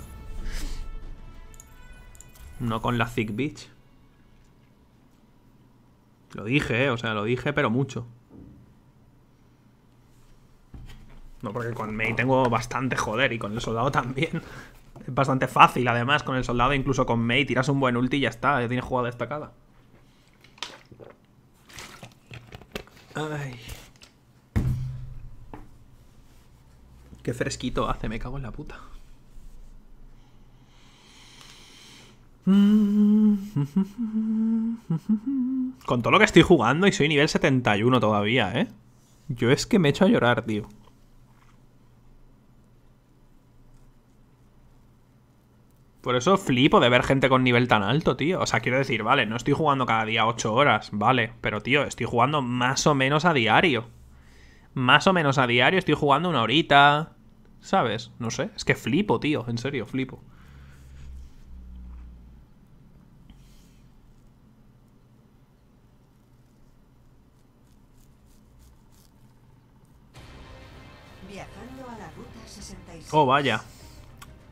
No con la Thick Bitch. Lo dije, eh. O sea, lo dije, pero mucho. No, porque con Mei tengo bastante joder. Y con el soldado también. Es bastante fácil, además, con el soldado, incluso con Mei, tiras un buen ulti y ya está, ya tienes jugada destacada. Ay. Qué fresquito hace, me cago en la puta. Con todo lo que estoy jugando y soy nivel setenta y uno todavía, ¿eh? Yo es que me echo a llorar, tío. Por eso flipo de ver gente con nivel tan alto, tío. O sea, quiero decir, vale, no estoy jugando cada día ocho horas, vale. Pero, tío, estoy jugando más o menos a diario. Más o menos a diario estoy jugando una horita, ¿sabes? No sé, es que flipo, tío, en serio, flipo. Viajando a la ruta sesenta y seis. Oh, vaya.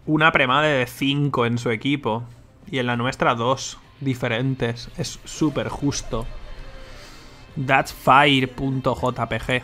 Una premade de cinco en su equipo. Y en la nuestra dos diferentes. Es súper justo. That's fire.jpg.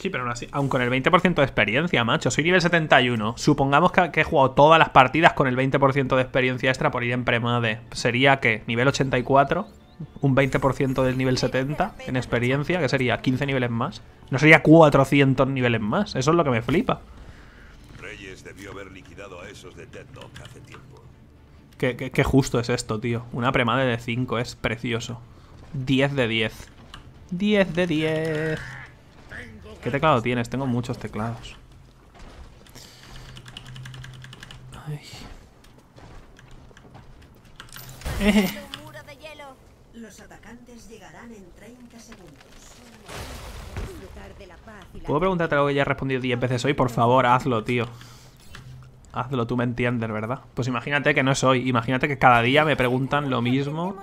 Sí, pero aún así, aun con el veinte por ciento de experiencia, macho, soy nivel setenta y uno. Supongamos que, que he jugado todas las partidas con el veinte por ciento de experiencia extra por ir en premade. ¿Sería qué? ¿Nivel ochenta y cuatro? ¿Un veinte por ciento del nivel setenta en experiencia? ¿Qué sería? ¿quince niveles más? ¿No sería cuatrocientos niveles más? Eso es lo que me flipa. Reyes debió haber liquidado a esos de TED Talk hace tiempo. ¿Qué, qué, qué justo es esto, tío? Una premade de cinco es precioso. diez de diez. diez de diez. ¿Qué teclado tienes? Tengo muchos teclados. Ay. Eh. ¿Puedo preguntarte algo que ya he respondido diez veces hoy? Por favor, hazlo, tío. Hazlo, tú me entiendes, ¿verdad? Pues imagínate que no es hoy. Imagínate que cada día me preguntan lo mismo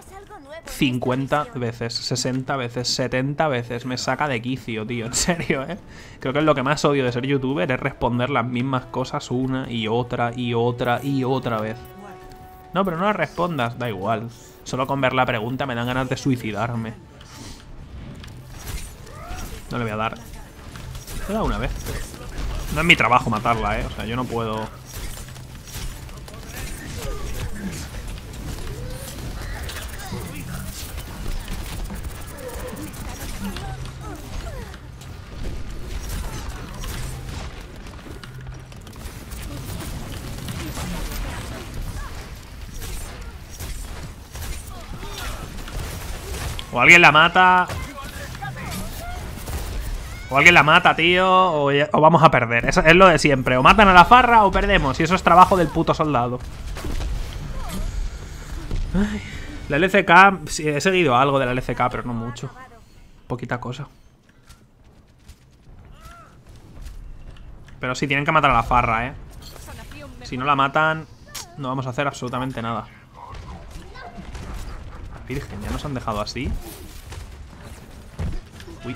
cincuenta veces, sesenta veces, setenta veces. Me saca de quicio, tío. En serio, ¿eh? Creo que es lo que más odio de ser youtuber, es responder las mismas cosas una y otra y otra y otra vez. No, pero no las respondas. Da igual. Solo con ver la pregunta me dan ganas de suicidarme. No le voy a dar. Le he dado una vez. No es mi trabajo matarla, ¿eh? O sea, yo no puedo... O alguien la mata. O alguien la mata, tío. O, o vamos a perder. Eso es lo de siempre. O matan a la farra o perdemos. Y eso es trabajo del puto soldado. Ay, la L C K. Sí, he seguido algo de la L C K, pero no mucho. Poquita cosa. Pero sí, tienen que matar a la farra, eh. Si no la matan, no vamos a hacer absolutamente nada. Virgen, ya nos han dejado así. Uy.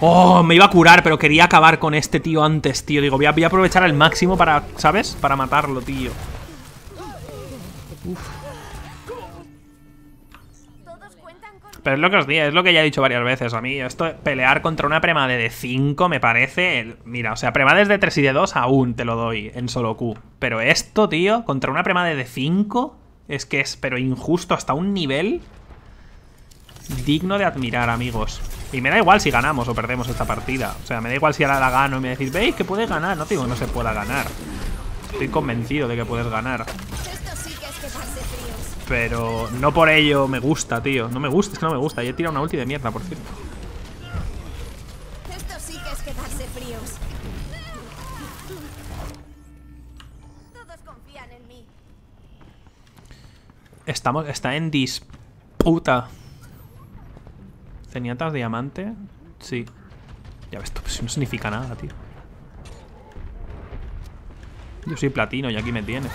Oh, me iba a curar, pero quería acabar con este tío antes, tío. Digo, voy a, voy a aprovechar al máximo para, ¿sabes? Para matarlo, tío. Uf. Pero es lo que os digo, es lo que ya he dicho varias veces. A mí esto, pelear contra una premade de cinco me parece... El, mira, o sea, premades de tres y de dos aún te lo doy en solo Q. Pero esto, tío, contra una premade de cinco es que es, pero injusto hasta un nivel digno de admirar, amigos. Y me da igual si ganamos o perdemos esta partida. O sea, me da igual si ahora la gano y me decís, ¿veis que puedes ganar? No digo que no se pueda ganar. Estoy convencido de que puedes ganar. Pero no por ello me gusta, tío. No me gusta, es que no me gusta. Yo he tirado una ulti de mierda, por cierto. Esto sí que es quedarse fríos. Todos confían en mí. Estamos, está en disputa. ¿Zenyatta es diamante? Sí. Ya ves, esto pues no significa nada, tío. Yo soy platino y aquí me tienes.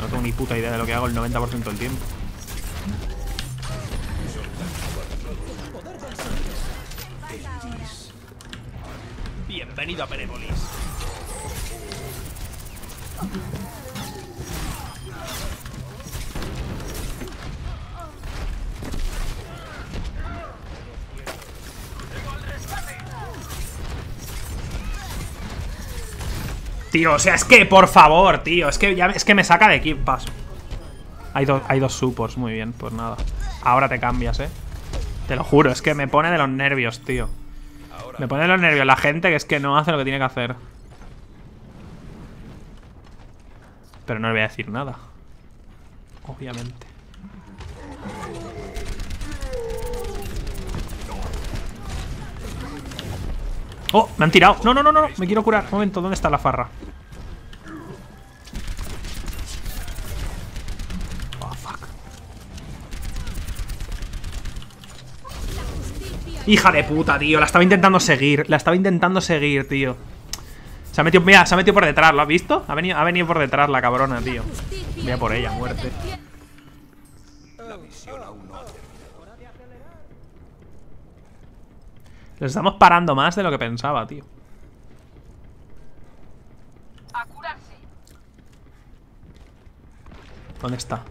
No tengo ni puta idea de lo que hago el noventa por ciento del tiempo. Bienvenido a Penépolis. Tío, o sea, es que, por favor, tío. Es que ya es que me saca de aquí. Paso. Hay dos, hay dos supports, muy bien, pues nada. Ahora te cambias, eh. Te lo juro, es que me pone de los nervios, tío. Me pone de los nervios la gente que es que no hace lo que tiene que hacer. Pero no le voy a decir nada. Obviamente. Oh, me han tirado. No, no, no, no, me quiero curar. Un momento, ¿dónde está la farra? Oh, fuck. Hija de puta, tío. La estaba intentando seguir. La estaba intentando seguir, tío. Se ha metido, mira, se ha metido por detrás, ¿lo has visto? Ha venido, ha venido por detrás la cabrona, tío. Voy a por ella, muerte. La misión aún no ha terminado. Les estamos parando más de lo que pensaba, tío. A curarse. ¿Dónde está?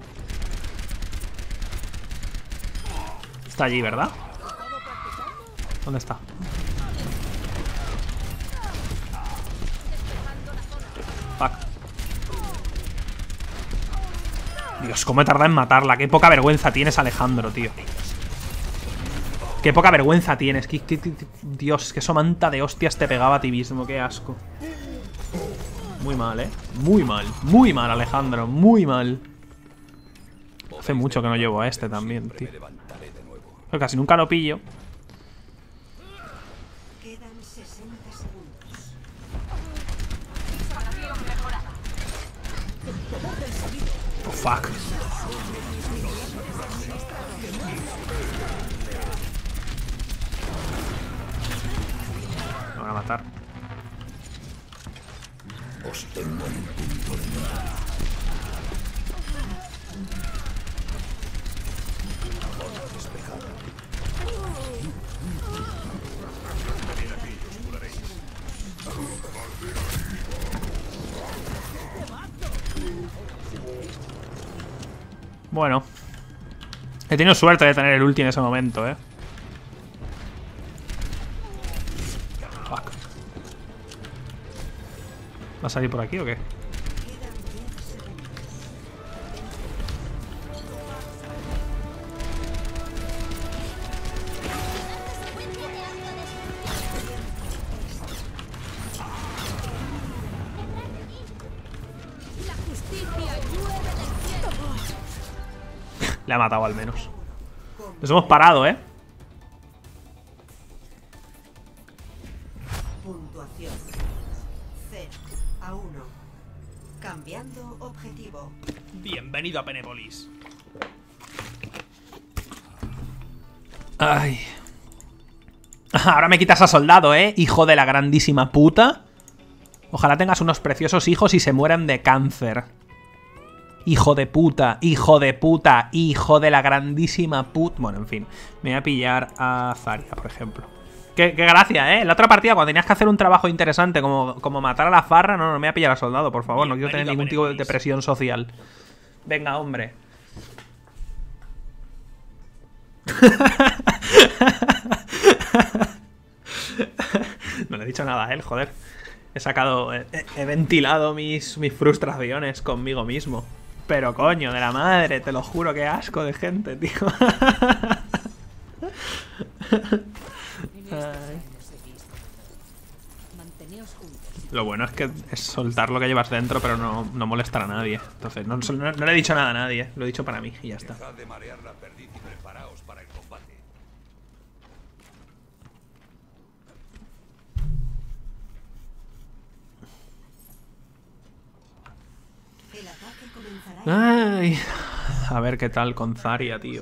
Está allí, ¿verdad? ¿Dónde está? Fuck. Dios, cómo he tardado en matarla. Qué poca vergüenza tienes, Alejandro, tío. Qué poca vergüenza tienes. ¿Qué, qué, qué, Dios, qué somanta de hostias te pegaba a ti mismo. Qué asco. Muy mal, eh. Muy mal. Muy mal, Alejandro. Muy mal. Hace mucho que no llevo a este también, tío. Pero casi nunca lo pillo. Oh, fuck. Me van a matar. Os tengo en punto de mira. Ahora despejado. Venid aquí, os curaréis. Bueno. He tenido suerte de tener el ulti en ese momento, eh. ¿Va a salir por aquí o qué? Le ha matado al menos. Nos hemos parado, ¿eh? Bienvenido a Penépolis. Ay. Ahora me quitas a soldado, ¿eh? Hijo de la grandísima puta. Ojalá tengas unos preciosos hijos y se mueran de cáncer. Hijo de puta, hijo de puta, hijo de la grandísima puta. Bueno, en fin. Me voy a pillar a Zarya, por ejemplo. Qué, qué gracia, ¿eh? La otra partida, cuando tenías que hacer un trabajo interesante como, como matar a la farra... No, no, me voy a pillar a soldado, por favor. No quiero tener ningún tipo de presión social. Venga, hombre. No le he dicho nada a él, joder. He sacado... He, he ventilado mis, mis frustraciones conmigo mismo. Pero coño, de la madre, te lo juro, qué asco de gente, tío. Ay. Lo bueno es que es soltar lo que llevas dentro, pero no, no molestar a nadie. Entonces, no, no, no le he dicho nada a nadie. Lo he dicho para mí y ya está. Dejad de marear la perdiz y preparaos para el combate. Ay, a ver qué tal con Zarya, tío.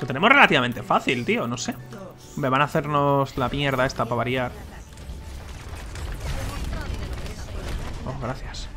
Lo tenemos relativamente fácil, tío, no sé. Me van a hacernos la mierda esta para variar. Oh, gracias.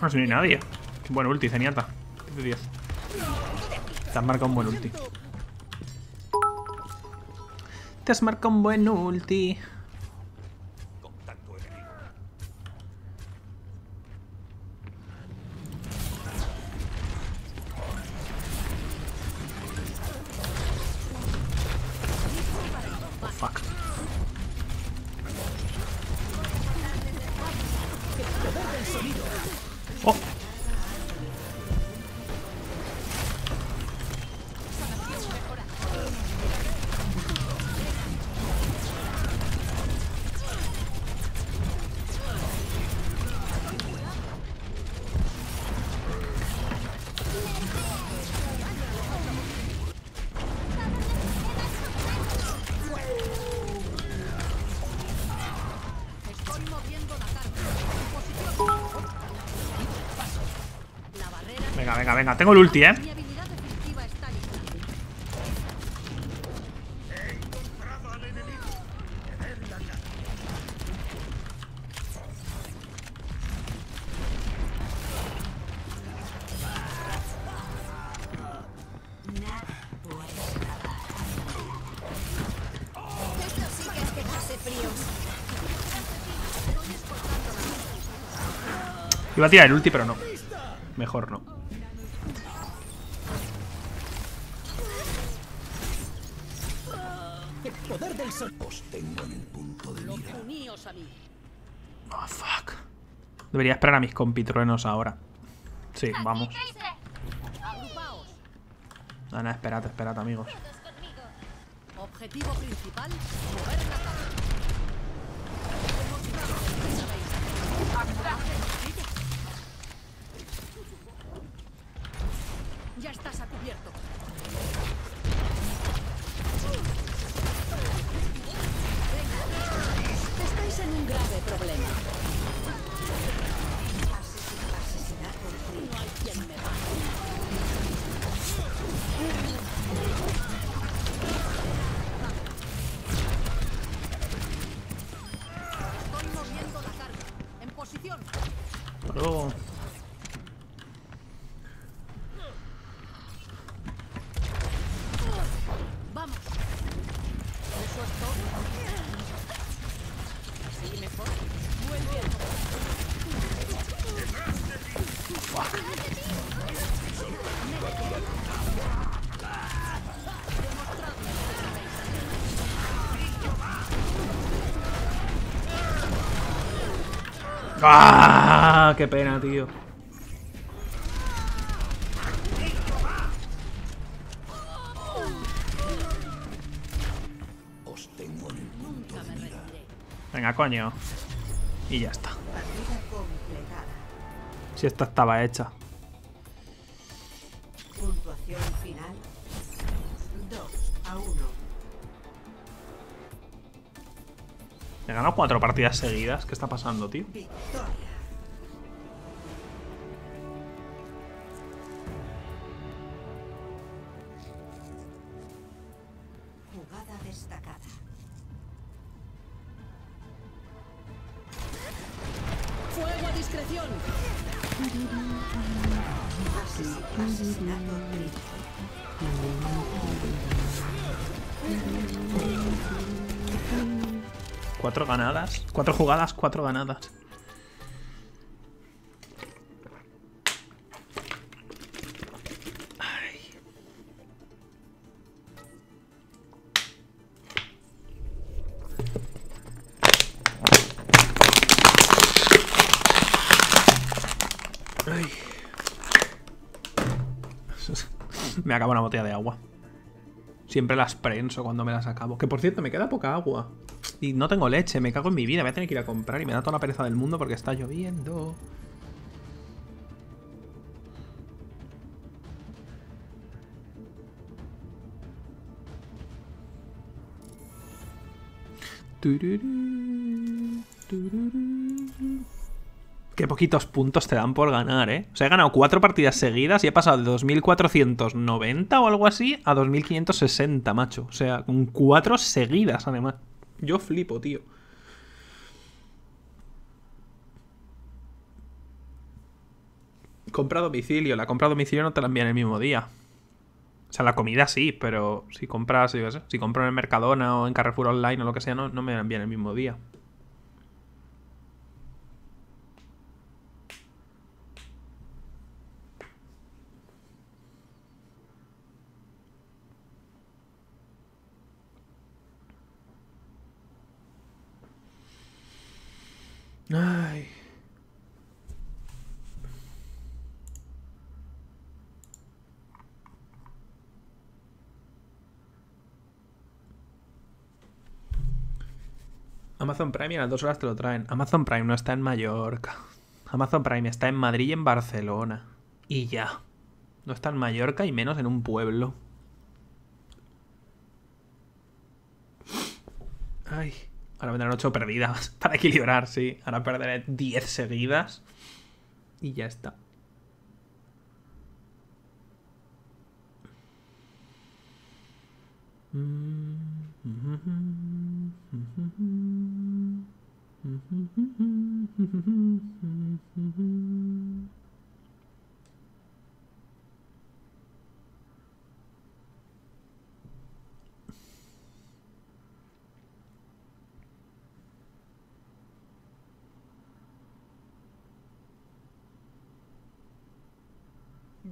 No, si no hay nadie. Buen ulti, Zenyatta. diez de diez. Te has marcado un buen ulti. Te has marcado un buen ulti. Venga, venga, venga. Tengo el ulti, ¿eh? Iba a tirar el ulti, pero no. Mejor no. El poder del sol. Os tengo en el punto de mira. Oh, fuck. Debería esperar a mis compitruenos ahora. Sí, vamos. Ana, esperad, esperad, amigos. Objetivo principal, mover la cámara. Ya estás a cubierto. Estáis en un grave problema. No hay quien me va. Hasta luego. Vamos. Eso es todo. Sí, mejor. Muy bien. ¡Ah! ¡Qué pena, tío! Os tengo en el punto de mira. Venga, coño. Y ya está. Si esta estaba hecha. Puntuación final. dos a uno. He ganado cuatro partidas seguidas. ¿Qué está pasando, tío? Victoria. Jugada destacada. Fuego a discreción. Asesinato. Cuatro ganadas. Cuatro jugadas, cuatro ganadas. Ay. Ay. Me acabo una botella de agua. Siempre las prenso cuando me las acabo. Que por cierto, me queda poca agua. Y no tengo leche, me cago en mi vida. Voy a tener que ir a comprar y me da toda la pereza del mundo porque está lloviendo. Qué poquitos puntos te dan por ganar, ¿eh? O sea, he ganado cuatro partidas seguidas y he pasado de dos mil cuatrocientos noventa o algo así a dos mil quinientos sesenta, macho. O sea, con cuatro seguidas, además. Yo flipo, tío. Compra a domicilio. La compra a domicilio no te la envían el mismo día. O sea, la comida sí, pero si compras, yo qué sé, si compro en el Mercadona o en Carrefour Online o lo que sea, no, no me la envían el mismo día. Ay. Amazon Prime y a las dos horas te lo traen. Amazon Prime no está en Mallorca. Amazon Prime está en Madrid y en Barcelona. Y ya. No está en Mallorca y menos en un pueblo. Ay. Ahora vendrán ocho perdidas para equilibrar, sí. Ahora perderé diez seguidas. Y ya está.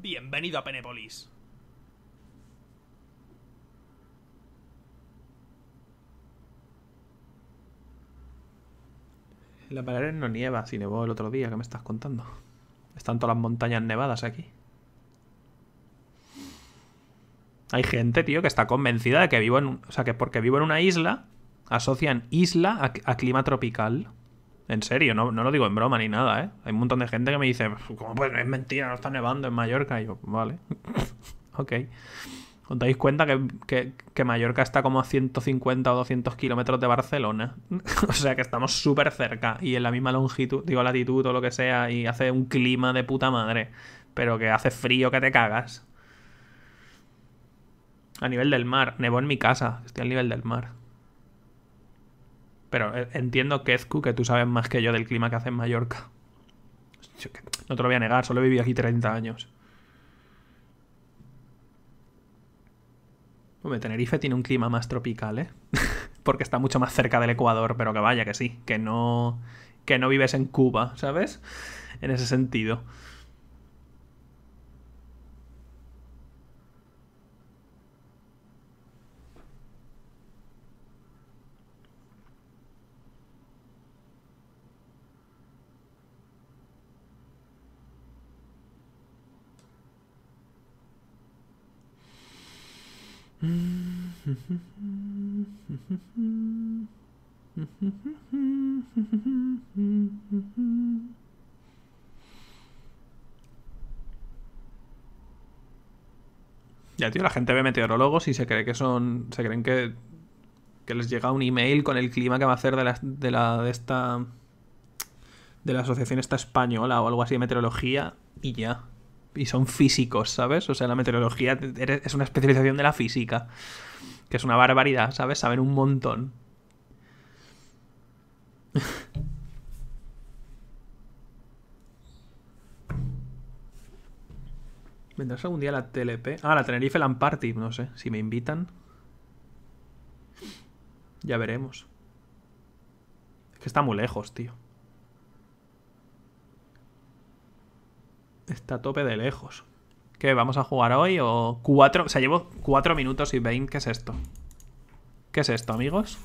Bienvenido a Penépolis. En las Baleares no nieva, si nevó el otro día, ¿qué me estás contando? Están todas las montañas nevadas aquí. Hay gente, tío, que está convencida de que vivo en... Un... O sea, que porque vivo en una isla, asocian isla a, a clima tropical. En serio, no, no lo digo en broma ni nada, ¿eh? Hay un montón de gente que me dice, ¿cómo pues es mentira? No está nevando en Mallorca. Y yo, vale. Ok. ¿Os dais cuenta que, que, que Mallorca está como a ciento cincuenta o doscientos kilómetros de Barcelona? O sea que estamos súper cerca y en la misma longitud, digo latitud o lo que sea, y hace un clima de puta madre, pero que hace frío que te cagas. A nivel del mar, nevó en mi casa, estoy al nivel del mar. Pero entiendo, Kezku, que tú sabes más que yo del clima que hace en Mallorca. No te lo voy a negar, solo he vivido aquí treinta años. Hombre, Tenerife tiene un clima más tropical, ¿eh? Porque está mucho más cerca del Ecuador, pero que vaya que sí, que no, que no vives en Cuba, ¿sabes? En ese sentido. Ya, tío, la gente ve meteorólogos y se cree que son... Se creen que, que les llega un email con el clima que va a hacer de la, de la de esta... de la asociación esta española o algo así de meteorología y ya. Y son físicos, ¿sabes? O sea, la meteorología es una especialización de la física, que es una barbaridad, ¿sabes? Saben un montón. ¿Vendrás algún día la T L P? Ah, la Tenerife Land Party, no sé, si me invitan. Ya veremos. Es que está muy lejos, tío. Está a tope de lejos. ¿Qué? ¿Vamos a jugar hoy o...? Cuatro... O sea, llevo cuatro minutos y veinte. ¿Qué es esto? ¿Qué es esto, amigos?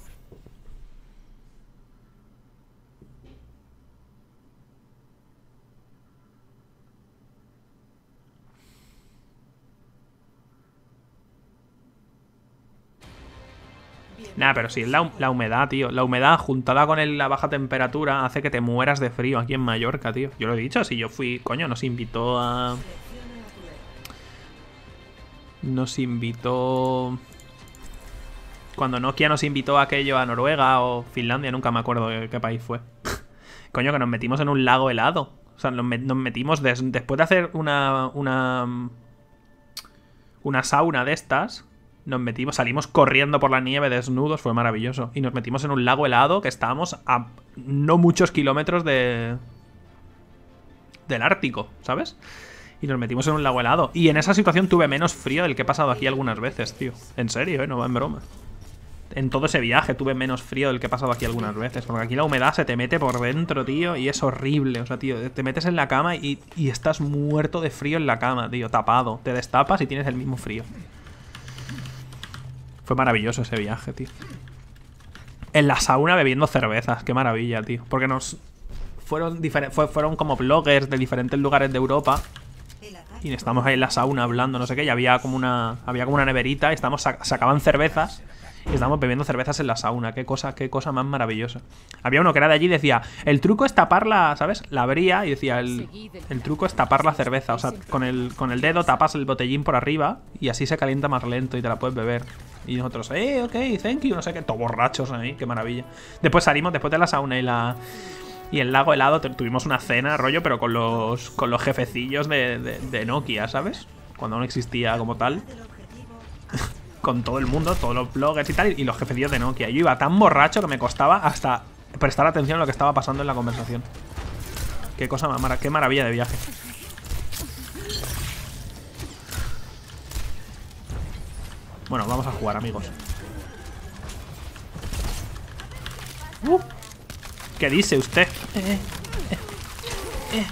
Nah, pero sí, la, la humedad, tío. La humedad juntada con el, la baja temperatura hace que te mueras de frío aquí en Mallorca, tío. Yo lo he dicho, si yo fui... Coño, nos invitó a... Nos invitó... Cuando Nokia nos invitó a aquello a Noruega o Finlandia, nunca me acuerdo de qué país fue. Coño, que nos metimos en un lago helado. O sea, nos metimos... Des, después de hacer una... Una... Una sauna de estas... Nos metimos, salimos corriendo por la nieve desnudos, fue maravilloso. Y nos metimos en un lago helado que estábamos a no muchos kilómetros de... del Ártico, ¿sabes? Y nos metimos en un lago helado. Y en esa situación tuve menos frío del que he pasado aquí algunas veces, tío. En serio, ¿eh? No va en broma. En todo ese viaje tuve menos frío del que he pasado aquí algunas veces. Porque aquí la humedad se te mete por dentro, tío. Y es horrible, o sea, tío. Te metes en la cama y, y estás muerto de frío en la cama, tío. Tapado. Te destapas y tienes el mismo frío. Fue maravilloso ese viaje, tío. En la sauna bebiendo cervezas. Qué maravilla, tío. Porque nos... Fueron, fue, fueron como bloggers de diferentes lugares de Europa. Y estábamos ahí en la sauna hablando, no sé qué. Y había como una, había como una neverita. Y estábamos, sacaban cervezas. Y estábamos bebiendo cervezas en la sauna. Qué cosa, qué cosa más maravillosa. Había uno que era de allí y decía... El truco es taparla, ¿sabes? La abría y decía... El, el truco es tapar la cerveza. O sea, con el, con el dedo tapas el botellín por arriba. Y así se calienta más lento y te la puedes beber. Y nosotros, eh, ok, thank you, no sé qué. Todos borrachos ahí, qué maravilla. Después salimos, después de la sauna y la y el lago helado, tuvimos una cena, rollo, pero con los, con los jefecillos de, de, de Nokia, ¿sabes? Cuando no existía como tal. Con todo el mundo, todos los bloggers y tal, y los jefecillos de Nokia. Yo iba tan borracho que me costaba hasta prestar atención a lo que estaba pasando en la conversación. Qué cosa más maravillosa, qué maravilla de viaje. Bueno, vamos a jugar, amigos. Uh, ¿Qué dice usted? Eh, eh, eh.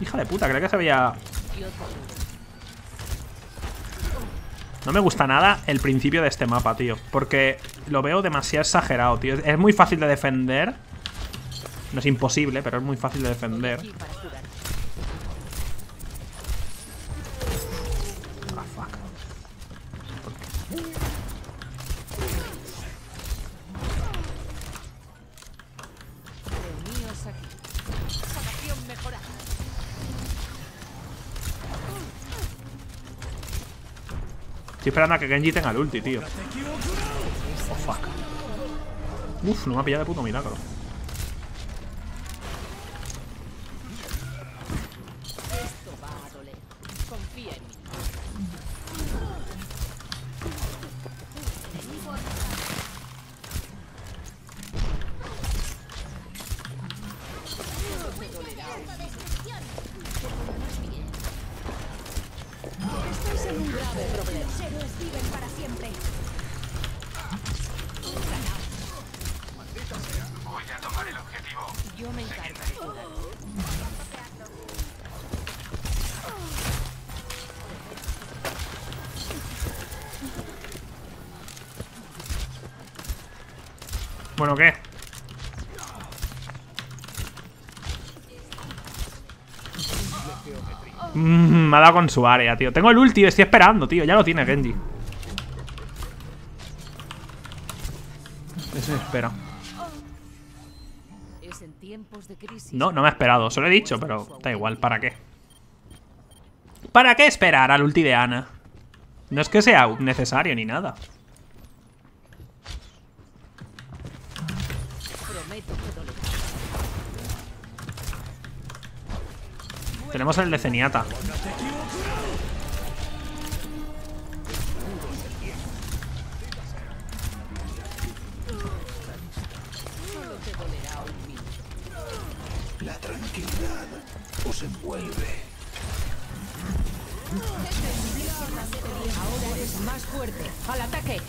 Hija de puta, creo que se había... No me gusta nada el principio de este mapa, tío. Porque lo veo demasiado exagerado, tío. Es muy fácil de defender. No es imposible, pero es muy fácil de defender. Ah, fuck. Estoy esperando a que Genji tenga el ulti, tío. Oh, fuck. Uf, no me ha pillado de puto milagro. Bueno, ¿qué? Mm, me ha dado con su área, tío. Tengo el ulti, estoy esperando, tío. Ya lo tiene Genji. Eso espera. No, no me ha esperado. Se lo he dicho, pero da igual. ¿Para qué? ¿Para qué esperar al ulti de Ana? No es que sea necesario ni nada. Tenemos el de Zenyatta. La tranquilidad os envuelve. Ahora eres más fuerte. Al ataque.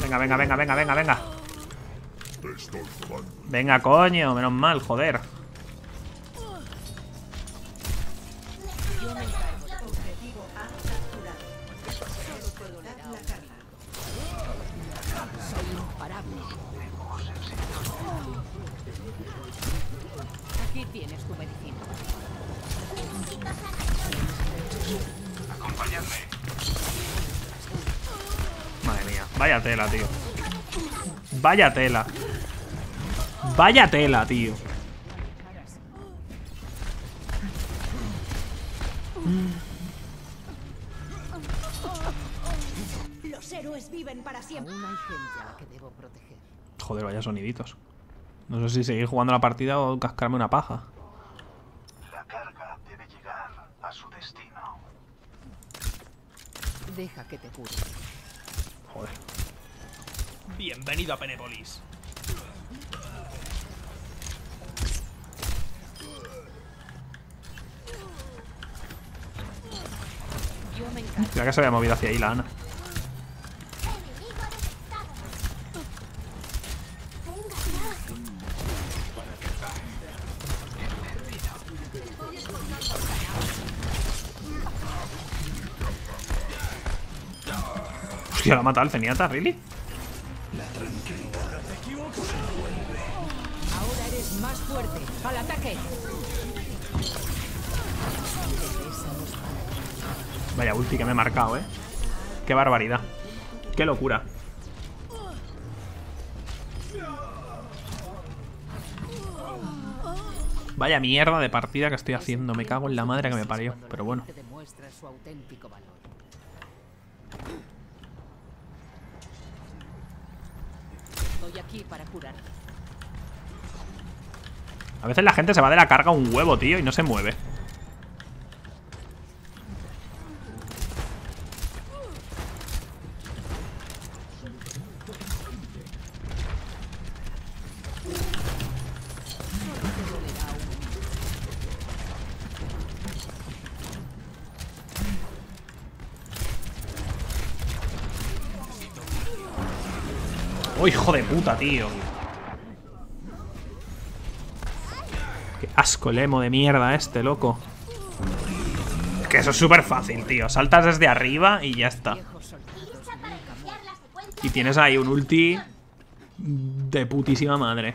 Venga, venga, venga, venga, venga, venga. Venga, coño, menos mal, joder. Vaya tela, tío. Vaya tela. Vaya tela, tío. Los héroes viven para siempre. Aún hay gente a la que debo proteger. Joder, vaya soniditos. No sé si seguir jugando la partida o cascarme una paja. La carga debe llegar a su destino. Deja que te cure. Joder. Bienvenido a Penépolis. Creo que se había movido hacia ahí la Ana. Hostia, la ha matado el Zenyatta, ¿really? La tranquilidad se vuelve. Ahora eres más fuerte. ¡Al ataque! Vaya ulti que me he marcado, ¿eh? ¡Qué barbaridad! ¡Qué locura! Vaya mierda de partida que estoy haciendo. Me cago en la madre que me parió. Pero bueno. Aquí para curar. A veces la gente se va de la carga un huevo, tío, y no se mueve. ¡Oh, hijo de puta, tío! ¡Qué asco el emo de mierda este, loco! Es que eso es súper fácil, tío. Saltas desde arriba y ya está. Y tienes ahí un ulti de putísima madre.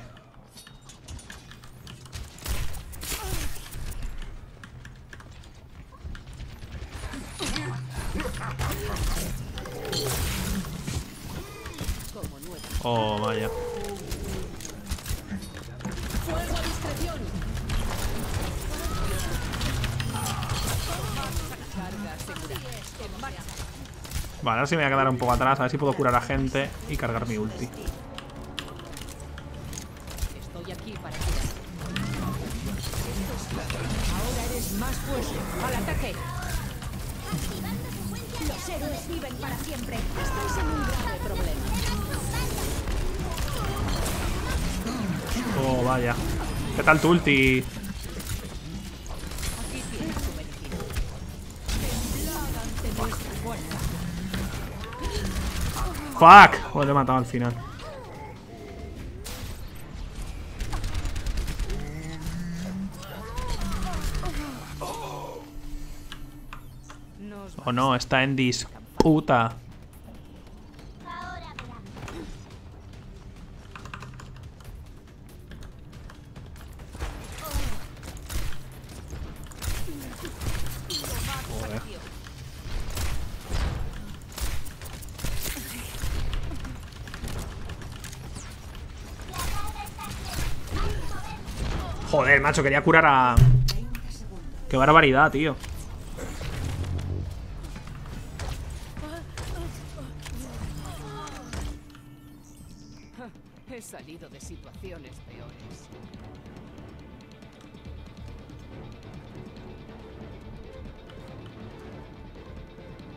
Oh, vaya. Vale, ahora sí me voy a quedar un poco atrás. A ver si puedo curar a gente y cargar mi ulti. Oh, vaya. ¿Qué tal tu ulti? ¡Fuck! Joder, le he matado al final. Oh no, está en disputa. Joder, macho, quería curar a... Qué barbaridad, tío. He salido de situaciones peores.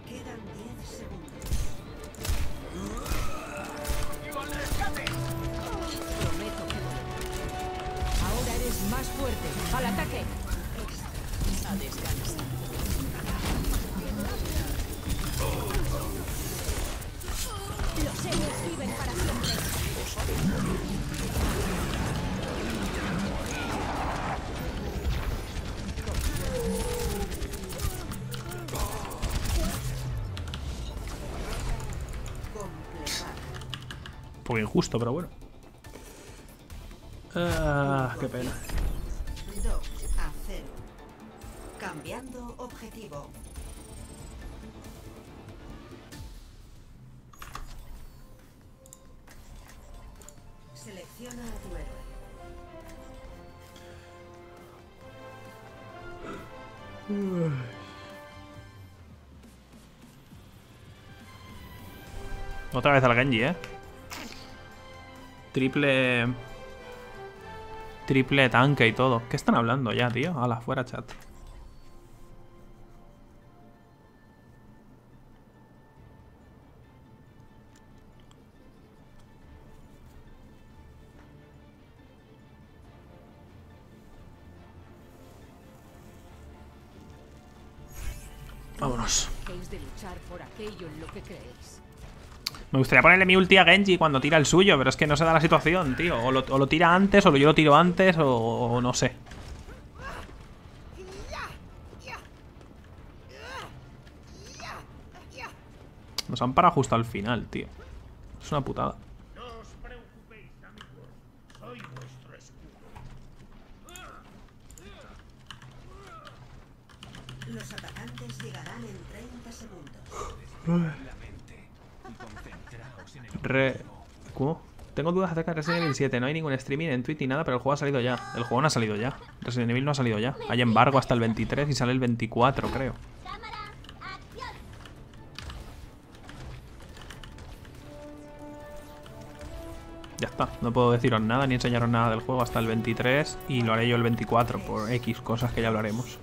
Quedan diez segundos. Prometo que ahora eres más fuerte. Al ataque. A descansar. Los héroes viven para siempre. Un poco injusto, pero bueno. Ah, qué pena. dos a cero. Cambiando objetivo. Selecciona a tu héroe. Uy. Otra vez al Genji, eh. Triple. Triple tanque y todo. ¿Qué están hablando ya, tío? Hala, fuera chat. Vámonos. Me gustaría ponerle mi ulti a Genji cuando tira el suyo, pero es que no se da la situación, tío. O lo, o lo tira antes, o yo lo tiro antes, o, o no sé. Nos han parado justo al final, tío. Es una putada. Los atacantes llegarán en treinta segundos. Re... ¿Cómo? Tengo dudas acerca de Resident Evil siete. No hay ningún streaming en Twitch ni nada, pero el juego ha salido ya. El juego no ha salido ya. Resident Evil no ha salido ya. Hay embargo hasta el veintitrés y sale el veinticuatro, creo. Ya está. No puedo deciros nada ni enseñaros nada del juego hasta el veintitrés y lo haré yo el veinticuatro por X cosas que ya hablaremos.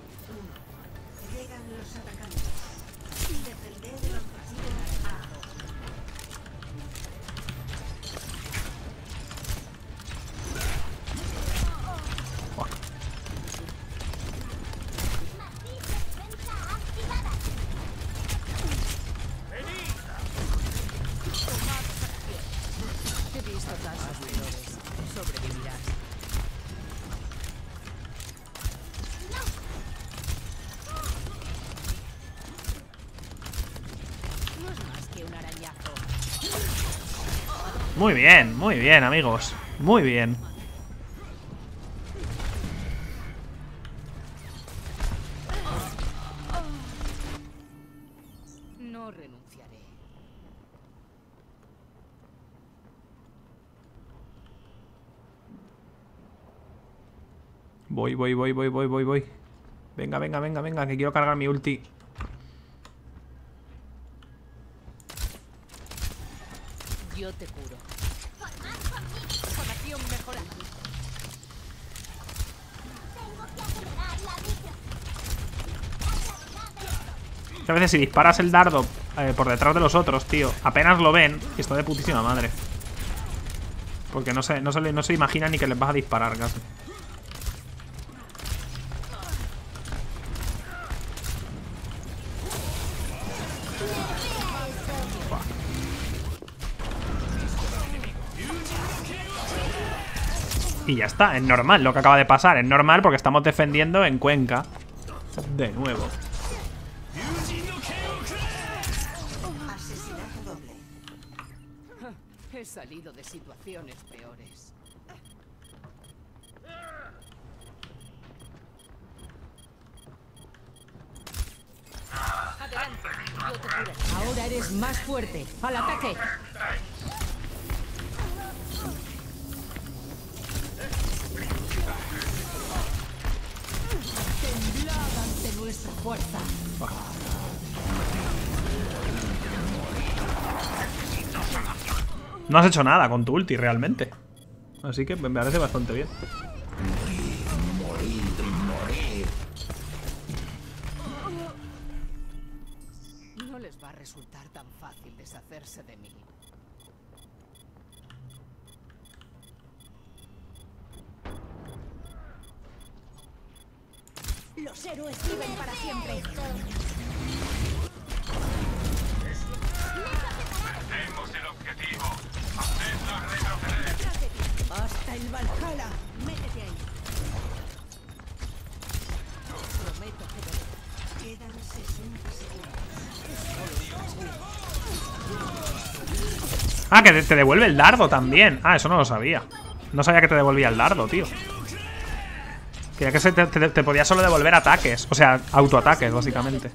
Muy bien, muy bien, amigos. Muy bien. No renunciaré. Voy, voy, voy, voy, voy, voy, voy. Venga, venga, venga, venga, que quiero cargar mi ulti. Yo te curo. Formación mejorada. A veces si disparas el dardo eh, por detrás de los otros, tío, apenas lo ven y está de putísima madre. Porque no se, no se, no se imagina ni que les vas a disparar casi. Y ya está, es normal lo que acaba de pasar. Es normal porque estamos defendiendo en Cuenca. De nuevo. Asesinato doble. He salido de situaciones peores. Adelante. Yo te curo. Ahora eres más fuerte. Al ataque. Nuestra fuerza. Ah. No has hecho nada con tu ulti realmente. Así que me parece bastante bien. Morir, morir, morir. No les va a resultar tan fácil deshacerse de mí. Los héroes viven para siempre. Perdemos el objetivo. Hacednos retroceder. Hasta el Valhalla. Métete ahí. Prometo que quedan sesenta segundos. Ah, que te devuelve el dardo también. Ah, eso no lo sabía. No sabía que te devolvía el dardo, tío. Creía que se te, te, te podía solo devolver ataques. O sea, autoataques, básicamente.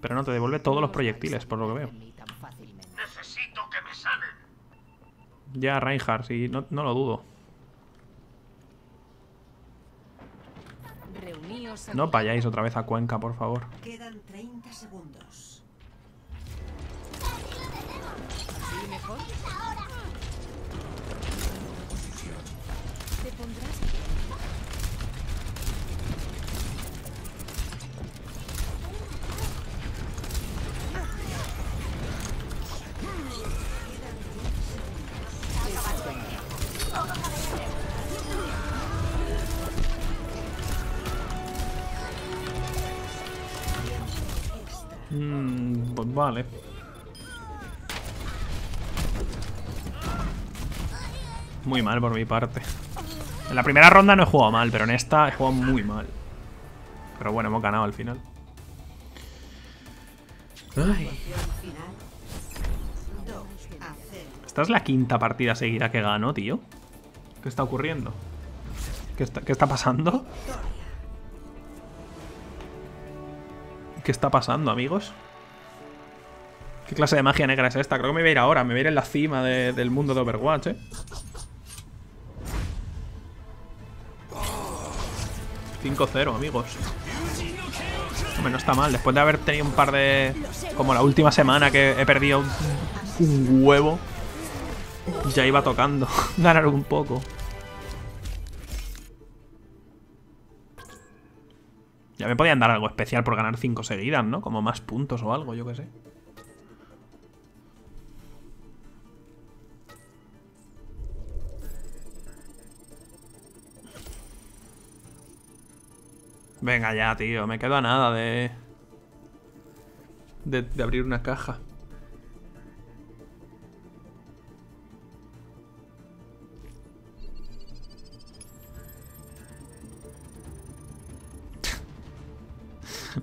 Pero no, te devuelve todos los proyectiles, por lo que veo. Necesito que me sanen. Ya, Reinhardt, sí, no, no lo dudo. No vayáis otra vez a Cuenca, por favor. Quedan treinta segundos. ¿Sí, mejor? ¿Te pondrás? Mmm, pues vale. Muy mal por mi parte. En la primera ronda no he jugado mal, pero en esta he jugado muy mal. Pero bueno, hemos ganado al final. Ay. Esta es la quinta partida seguida que gano, tío. ¿Qué está ocurriendo? ¿Qué está, qué está pasando? ¿Qué está pasando, amigos? ¿Qué clase de magia negra es esta? Creo que me voy a ir ahora. Me voy a ir en la cima de, del mundo de Overwatch, ¿eh? cinco cero, amigos. Hombre, no está mal. Después de haber tenido un par de... Como la última semana que he perdido un, un huevo. Ya iba tocando ganar un poco. Ya me podían dar algo especial por ganar cinco seguidas, ¿no? Como más puntos o algo, yo qué sé. Venga ya, tío. Me quedo a nada de... De, de abrir una caja.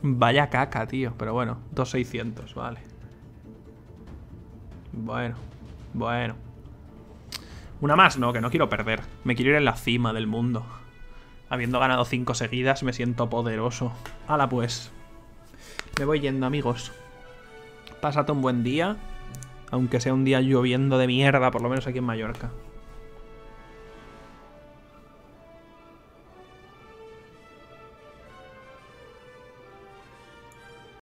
Vaya caca, tío. Pero bueno, dos mil seiscientos, vale. Bueno, bueno. Una más, no, que no quiero perder. Me quiero ir en la cima del mundo. Habiendo ganado cinco seguidas, me siento poderoso. Hala pues. Me voy yendo, amigos. Pásate un buen día. Aunque sea un día lloviendo de mierda, por lo menos aquí en Mallorca.